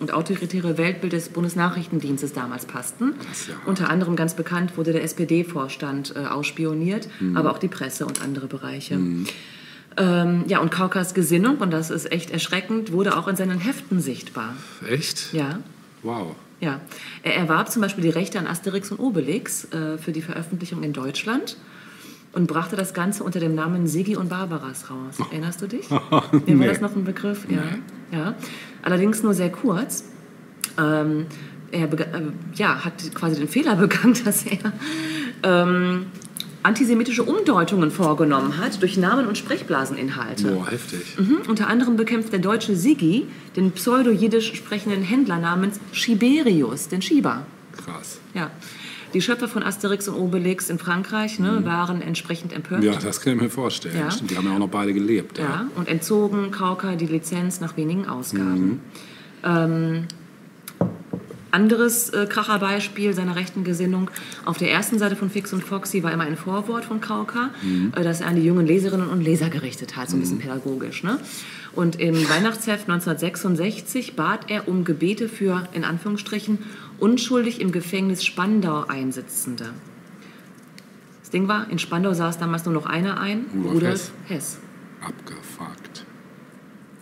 und autoritäre Weltbild des Bundesnachrichtendienstes damals passten. Ja. Unter anderem ganz bekannt wurde der SPD-Vorstand ausspioniert, aber auch die Presse und andere Bereiche. Und Kaukas Gesinnung, und das ist echt erschreckend, wurde auch in seinen Heften sichtbar. Echt? Ja. Wow. Ja. Er erwarb zum Beispiel die Rechte an Asterix und Obelix für die Veröffentlichung in Deutschland und brachte das Ganze unter dem Namen Sigi und Barbaras raus. Oh. Erinnerst du dich? Nee. War das noch ein Begriff? Ja. Nee. Ja. Allerdings nur sehr kurz. Er hat quasi den Fehler begangen, dass er antisemitische Umdeutungen vorgenommen hat durch Namen- und Sprechblaseninhalte. Boah, heftig. Mhm. Unter anderem bekämpft der deutsche Sigi den pseudo-jiddisch sprechenden Händler namens Schiberius, den Schieber. Krass. Ja. Die Schöpfer von Asterix und Obelix in Frankreich waren entsprechend empört. Ja, das kann ich mir vorstellen. Ja. Die haben ja auch noch beide gelebt. Ja, ja. Und entzogen Kauka die Lizenz nach wenigen Ausgaben. anderes Kracherbeispiel seiner rechten Gesinnung. Auf der ersten Seite von Fix und Foxy war immer ein Vorwort von Kauka, das er an die jungen Leserinnen und Leser gerichtet hat, so ein bisschen pädagogisch. Ne? Und im Weihnachtsheft 1966 bat er um Gebete für, in Anführungsstrichen, unschuldig im Gefängnis Spandau Einsitzende. Das Ding war, in Spandau saß damals nur noch einer ein, Rudolf Hess. Abgefuckt.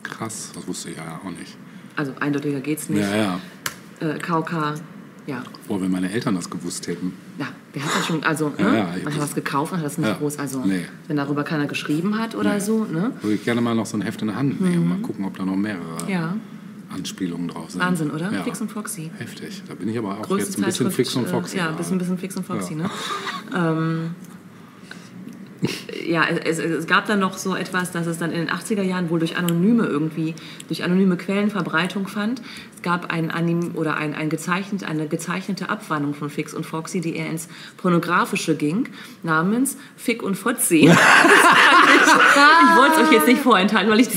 Krass, das wusste ich ja auch nicht. Also eindeutiger geht's nicht. Ja, ja. Kauka, ja. Boah, wenn meine Eltern das gewusst hätten. Ja, wer hat das schon, also, ja, ne? Ja, man hat was gekauft, man hat das nicht groß, also, wenn darüber keiner geschrieben hat oder so, ne? Würde ich gerne mal noch so ein Heft in der Hand nehmen, mal gucken, ob da noch mehrere Anspielungen drauf sind. Wahnsinn, oder? Ja. Fix und Foxy. Heftig, da bin ich aber auch jetzt ein bisschen Fix und Foxy. Ja, ein bisschen Fix und Foxy, ne? Ja, es gab dann noch so etwas, dass es dann in den 80er Jahren wohl durch anonyme Quellen Verbreitung fand. Es gab ein Anime oder eine gezeichnete Abwandlung von Fix und Foxy, die eher ins Pornografische ging, namens Fick und Fotzi. Ich wollte es euch jetzt nicht vorenthalten, weil ich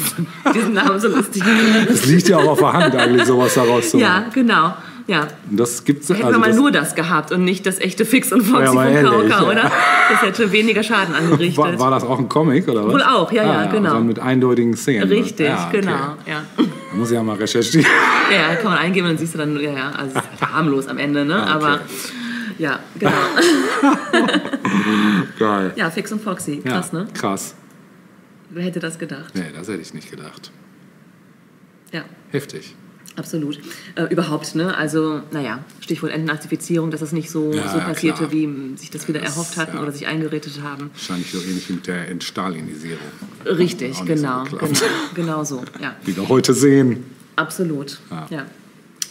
diesen Namen so lustig finde. Das liegt ja auch auf der Hand, eigentlich sowas daraus zu machen. Ja, genau. Ja. Das gibt's, hätten also wir mal das nur das gehabt und nicht das echte Fix und Foxy von Kauka, oder? Das hätte weniger Schaden angerichtet. War das auch ein Comic, oder was? Wohl auch, ja, genau. Also mit eindeutigen Szenen. Richtig, genau, Da muss ich ja mal recherchieren. Ja, kann man eingeben und dann siehst du dann, also es ist harmlos am Ende, ne? Aber, ja, genau. Geil. Ja, Fix und Foxy, krass, ne? Krass. Wer hätte das gedacht? Nee, das hätte ich nicht gedacht. Ja. Heftig. Absolut. Überhaupt, ne? Also, naja, Stichwort Entnazifizierung, dass das nicht so passierte, wie sich das wieder erhofft hatten oder sich eingeredet haben. Wahrscheinlich so ähnlich wie mit der Entstalinisierung. Richtig, genau. So genau so, ja. Wie wir heute sehen. Absolut, ja.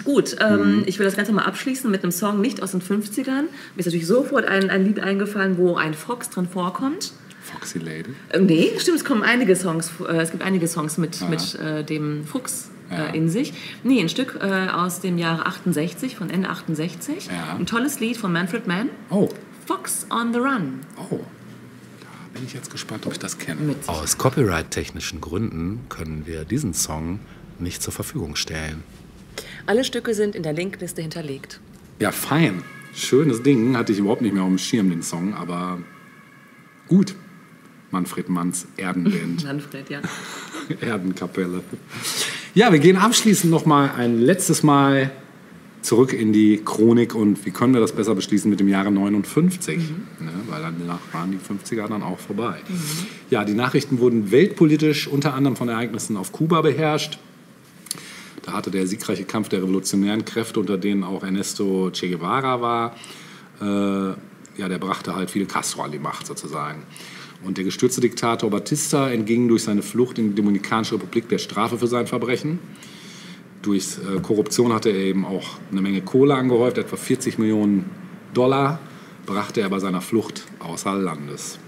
Gut, ich will das Ganze mal abschließen mit einem Song nicht aus den 50ern. Mir ist natürlich sofort ein Lied eingefallen, wo ein Fox drin vorkommt. Foxy Lady? Nee, stimmt, es kommen einige Songs, es gibt einige Songs mit dem Fuchs. In sich. Nee, ein Stück aus dem Jahre 68, von Ende 68. Ja. Ein tolles Lied von Manfred Mann. Oh. Fox on the Run. Oh. Da bin ich jetzt gespannt, ob ich das kenne. Aus copyright-technischen Gründen können wir diesen Song nicht zur Verfügung stellen. Alle Stücke sind in der Linkliste hinterlegt. Ja, fein. Schönes Ding. Hatte ich überhaupt nicht mehr auf dem Schirm, den Song, aber gut. Manfred Manns Erdenband. Manfred, ja. Erdenkapelle. Ja, wir gehen abschließend noch mal ein letztes Mal zurück in die Chronik und wie können wir das besser beschließen mit dem Jahre 59, ne? Weil danach waren die 50er dann auch vorbei. Ja, die Nachrichten wurden weltpolitisch unter anderem von Ereignissen auf Kuba beherrscht. Da hatte der siegreiche Kampf der revolutionären Kräfte, unter denen auch Ernesto Che Guevara war, der brachte halt Fidel Castro an die Macht sozusagen. Und der gestürzte Diktator Batista entging durch seine Flucht in die Dominikanische Republik der Strafe für sein Verbrechen. Durch Korruption hatte er eben auch eine Menge Kohle angehäuft, etwa 40 Millionen Dollar, brachte er bei seiner Flucht außer Landes.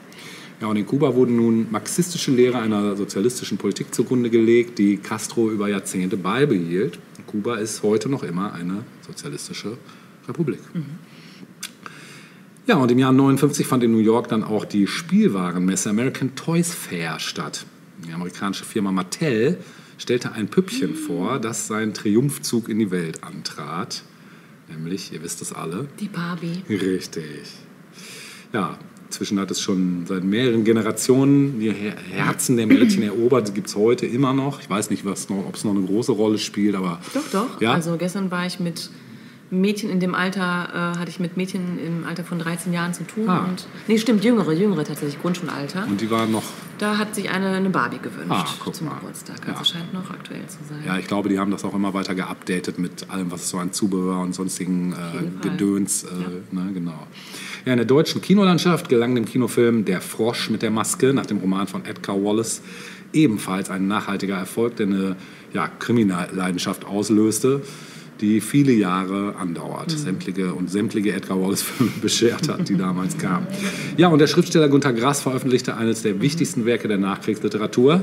Ja, und in Kuba wurden nun marxistische Lehre einer sozialistischen Politik zugrunde gelegt, die Castro über Jahrzehnte beibehielt. Kuba ist heute noch immer eine sozialistische Republik. Ja, und im Jahr 59 fand in New York dann auch die Spielwarenmesse American Toys Fair statt. Die amerikanische Firma Mattel stellte ein Püppchen vor, das seinen Triumphzug in die Welt antrat. Nämlich, ihr wisst es alle. Die Barbie. Richtig. Ja, inzwischen hat es schon seit mehreren Generationen die Herzen der Mädchen erobert. Die gibt es heute immer noch. Ich weiß nicht, ob es noch eine große Rolle spielt, aber... Doch, doch. Ja? Also gestern war ich mit... Mädchen im Alter von 13 Jahren zu tun. Und, nee, stimmt, jüngere tatsächlich, Grundschulalter. Und die waren noch... Da hat sich eine Barbie gewünscht zum Geburtstag. Das scheint noch aktuell zu sein. Ja, ich glaube, die haben das auch immer weiter geupdatet mit allem, was so an Zubehör und sonstigen Gedöns. Ne, genau. Ja, in der deutschen Kinolandschaft gelang dem Kinofilm Der Frosch mit der Maske nach dem Roman von Edgar Wallace ebenfalls ein nachhaltiger Erfolg, der eine Krimileidenschaft auslöste, die viele Jahre andauert, sämtliche Edgar Wallace-Filme beschert hat, die damals kamen. Ja, und der Schriftsteller Günter Grass veröffentlichte eines der wichtigsten Werke der Nachkriegsliteratur.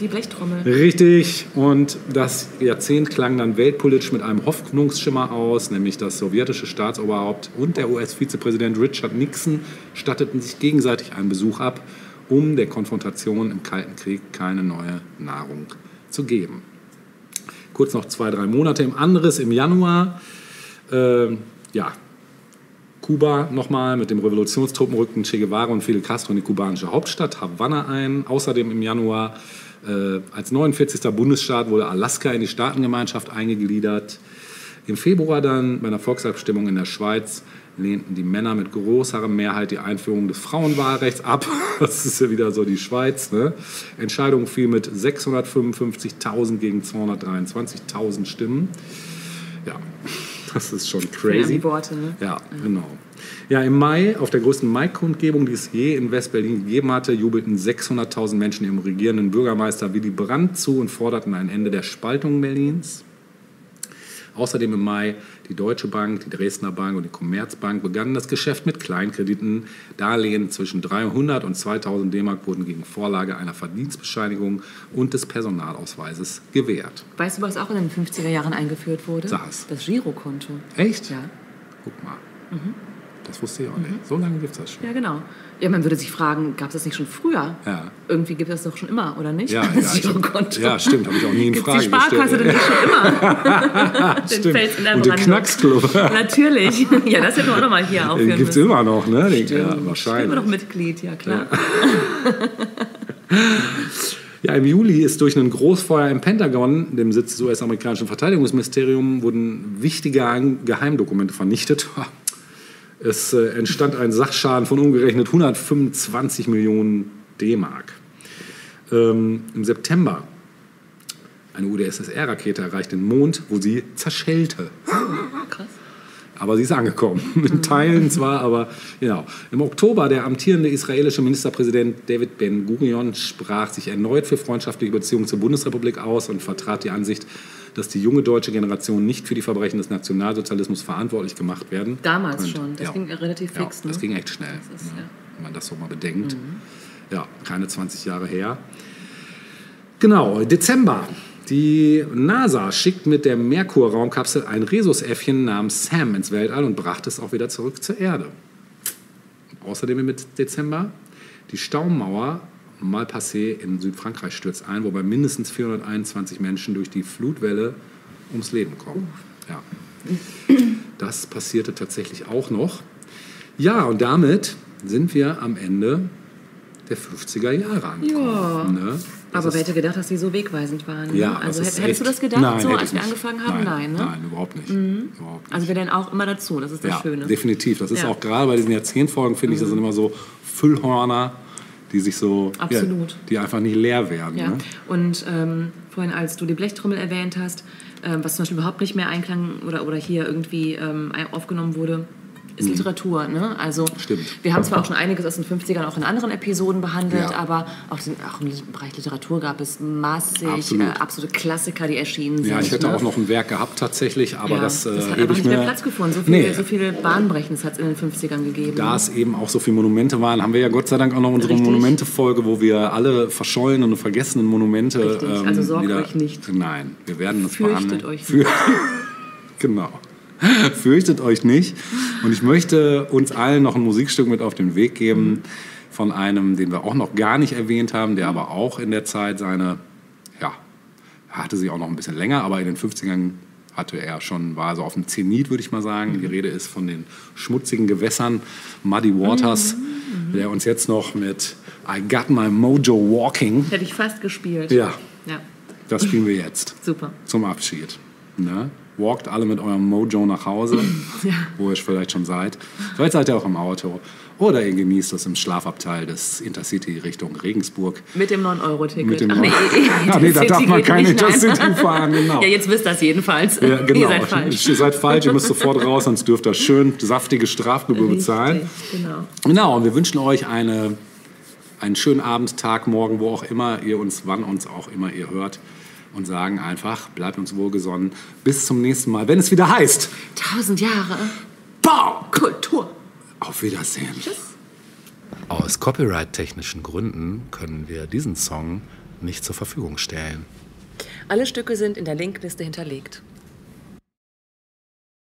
Die Blechtrommel. Richtig. Und das Jahrzehnt klang dann weltpolitisch mit einem Hoffnungsschimmer aus, nämlich das sowjetische Staatsoberhaupt und der US-Vizepräsident Richard Nixon statteten sich gegenseitig einen Besuch ab, um der Konfrontation im Kalten Krieg keine neue Nahrung zu geben. Kurz noch 2, 3 Monate im Januar Ja, Kuba nochmal mit dem Revolutionstruppen rückten Che Guevara und Fidel Castro in die kubanische Hauptstadt Havanna ein. Außerdem im Januar als 49. Bundesstaat wurde Alaska in die Staatengemeinschaft eingegliedert. Im Februar dann bei einer Volksabstimmung in der Schweiz lehnten die Männer mit größerer Mehrheit die Einführung des Frauenwahlrechts ab. Das ist ja wieder so die Schweiz. Ne? Entscheidung fiel mit 655.000 gegen 223.000 Stimmen. Ja, das ist schon crazy. Die Worte, ne? Ja, genau. Ja, im Mai, auf der größten Mai-Kundgebung, die es je in West-Berlin gegeben hatte, jubelten 600.000 Menschen ihrem regierenden Bürgermeister Willy Brandt zu und forderten ein Ende der Spaltung Berlins. Außerdem im Mai die Deutsche Bank, die Dresdner Bank und die Commerzbank begannen das Geschäft mit Kleinkrediten. Darlehen zwischen 300 und 2000 D-Mark wurden gegen Vorlage einer Verdienstbescheinigung und des Personalausweises gewährt. Weißt du, was auch in den 50er Jahren eingeführt wurde? Das Girokonto. Echt? Ja. Guck mal. Mhm. Das wusste ich auch nicht. Mhm. So lange gibt es das schon. Ja, genau. Ja, man würde sich fragen, gab es das nicht schon früher? Ja. Irgendwie gibt es das doch schon immer, oder nicht? Ja, das Girokonto. Ja, stimmt. Habe ich auch nie in Frage gestellt. Die Sparkasse, denn nicht schon immer. Den Fels in der Brandung. Und den Knacksclub. Natürlich. Ja, das hätten wir auch noch mal hier aufhören müssen. Den gibt es immer noch, ne? Den, ja, wahrscheinlich. Immer noch Mitglied, ja klar. Ja. Ja, im Juli ist durch ein Großfeuer im Pentagon, dem Sitz des US-amerikanischen Verteidigungsministeriums, wurden wichtige Geheimdokumente vernichtet. Es entstand ein Sachschaden von umgerechnet 125 Millionen D-Mark. Im September eine UdSSR-Rakete erreicht den Mond, wo sie zerschellte. Krass. Aber sie ist angekommen. In Teilen zwar, aber genau. Im Oktober der amtierende israelische Ministerpräsident David Ben-Gurion sprach sich erneut für freundschaftliche Beziehungen zur Bundesrepublik aus und vertrat die Ansicht, dass die junge deutsche Generation nicht für die Verbrechen des Nationalsozialismus verantwortlich gemacht werden. Damals könnte. Schon, das ja. Ging relativ fix. Ja, das ging echt schnell, ist, ne? Ja. Wenn man das so mal bedenkt. Mhm. Ja, keine 20 Jahre her. Genau, Dezember. Die NASA schickt mit der Merkur-Raumkapsel ein Rhesusäffchen namens Sam ins Weltall und brachte es auch wieder zurück zur Erde. Außerdem im Dezember die Staumauer Malpassé in Südfrankreich stürzt ein, wobei mindestens 421 Menschen durch die Flutwelle ums Leben kommen. Ja. Das passierte tatsächlich auch noch. Ja, und damit sind wir am Ende der 50er Jahre angekommen. Ja. Ne? Aber wer hätte gedacht, dass die so wegweisend waren? Ne? Ja, also hättest du das gedacht, nein, so, als wir angefangen haben? Nein, ne? Nein, überhaupt nicht. Mhm. Überhaupt nicht. Also wir lernen auch immer dazu, das ist das Schöne. Definitiv, das ist auch gerade bei diesen Jahrzehntfolgen, finde ich, das sind immer so Füllhörner, die sich so, die einfach nicht leer werden. Ja. Ne? Und vorhin, als du die Blechtrommel erwähnt hast, was zum Beispiel überhaupt nicht mehr einklang oder hier irgendwie aufgenommen wurde, ist Literatur, ne? Also wir haben zwar auch schon einiges aus den 50ern auch in anderen Episoden behandelt, aber auch im Bereich Literatur gab es massig absolute Klassiker, die erschienen sind. Ja, ich hätte auch noch ein Werk gehabt tatsächlich, aber das hat einfach nicht mehr Platz gefunden. So viele Bahnbrechendes hat es in den 50ern gegeben. Da es eben auch so viele Monumente waren, haben wir ja Gott sei Dank auch noch unsere Monumente-Folge, wo wir alle verschollenen und vergessenen Monumente... also sorgt euch nicht. Nein, wir werden das behandeln. Fürchtet euch nicht. Genau. Fürchtet euch nicht. Und ich möchte uns allen noch ein Musikstück mit auf den Weg geben von einem, den wir auch noch gar nicht erwähnt haben, der aber auch in der Zeit seine, hatte sie auch noch ein bisschen länger, aber in den 50ern hatte er schon, war so auf dem Zenit, würde ich mal sagen. Die Rede ist von den schmutzigen Gewässern, Muddy Waters, der uns jetzt noch mit I Got My Mojo Walking. Hätte ich fast gespielt. Ja. Das spielen wir jetzt. Super. Zum Abschied. Ne? Walkt alle mit eurem Mojo nach Hause, wo ihr vielleicht schon seid. Vielleicht seid ihr auch im Auto. Oder ihr genießt das im Schlafabteil des Intercity Richtung Regensburg. Mit dem 9-Euro-Ticket. Nee, da darf man kein Intercity fahren. Genau. Ja, jetzt wisst ihr das jedenfalls. Ja, genau. Ihr seid falsch. Ihr müsst sofort raus, sonst dürft ihr schön saftige Strafgebühr bezahlen. Genau, und wir wünschen euch einen schönen Abend, Tag, Morgen, wo auch immer ihr uns, wann uns auch immer ihr hört. Und sagen einfach, bleibt uns wohlgesonnen. Bis zum nächsten Mal, wenn es wieder heißt: 1000 Jahre Baukultur. Auf Wiedersehen. Tschüss. Aus copyright-technischen Gründen können wir diesen Song nicht zur Verfügung stellen. Alle Stücke sind in der Linkliste hinterlegt.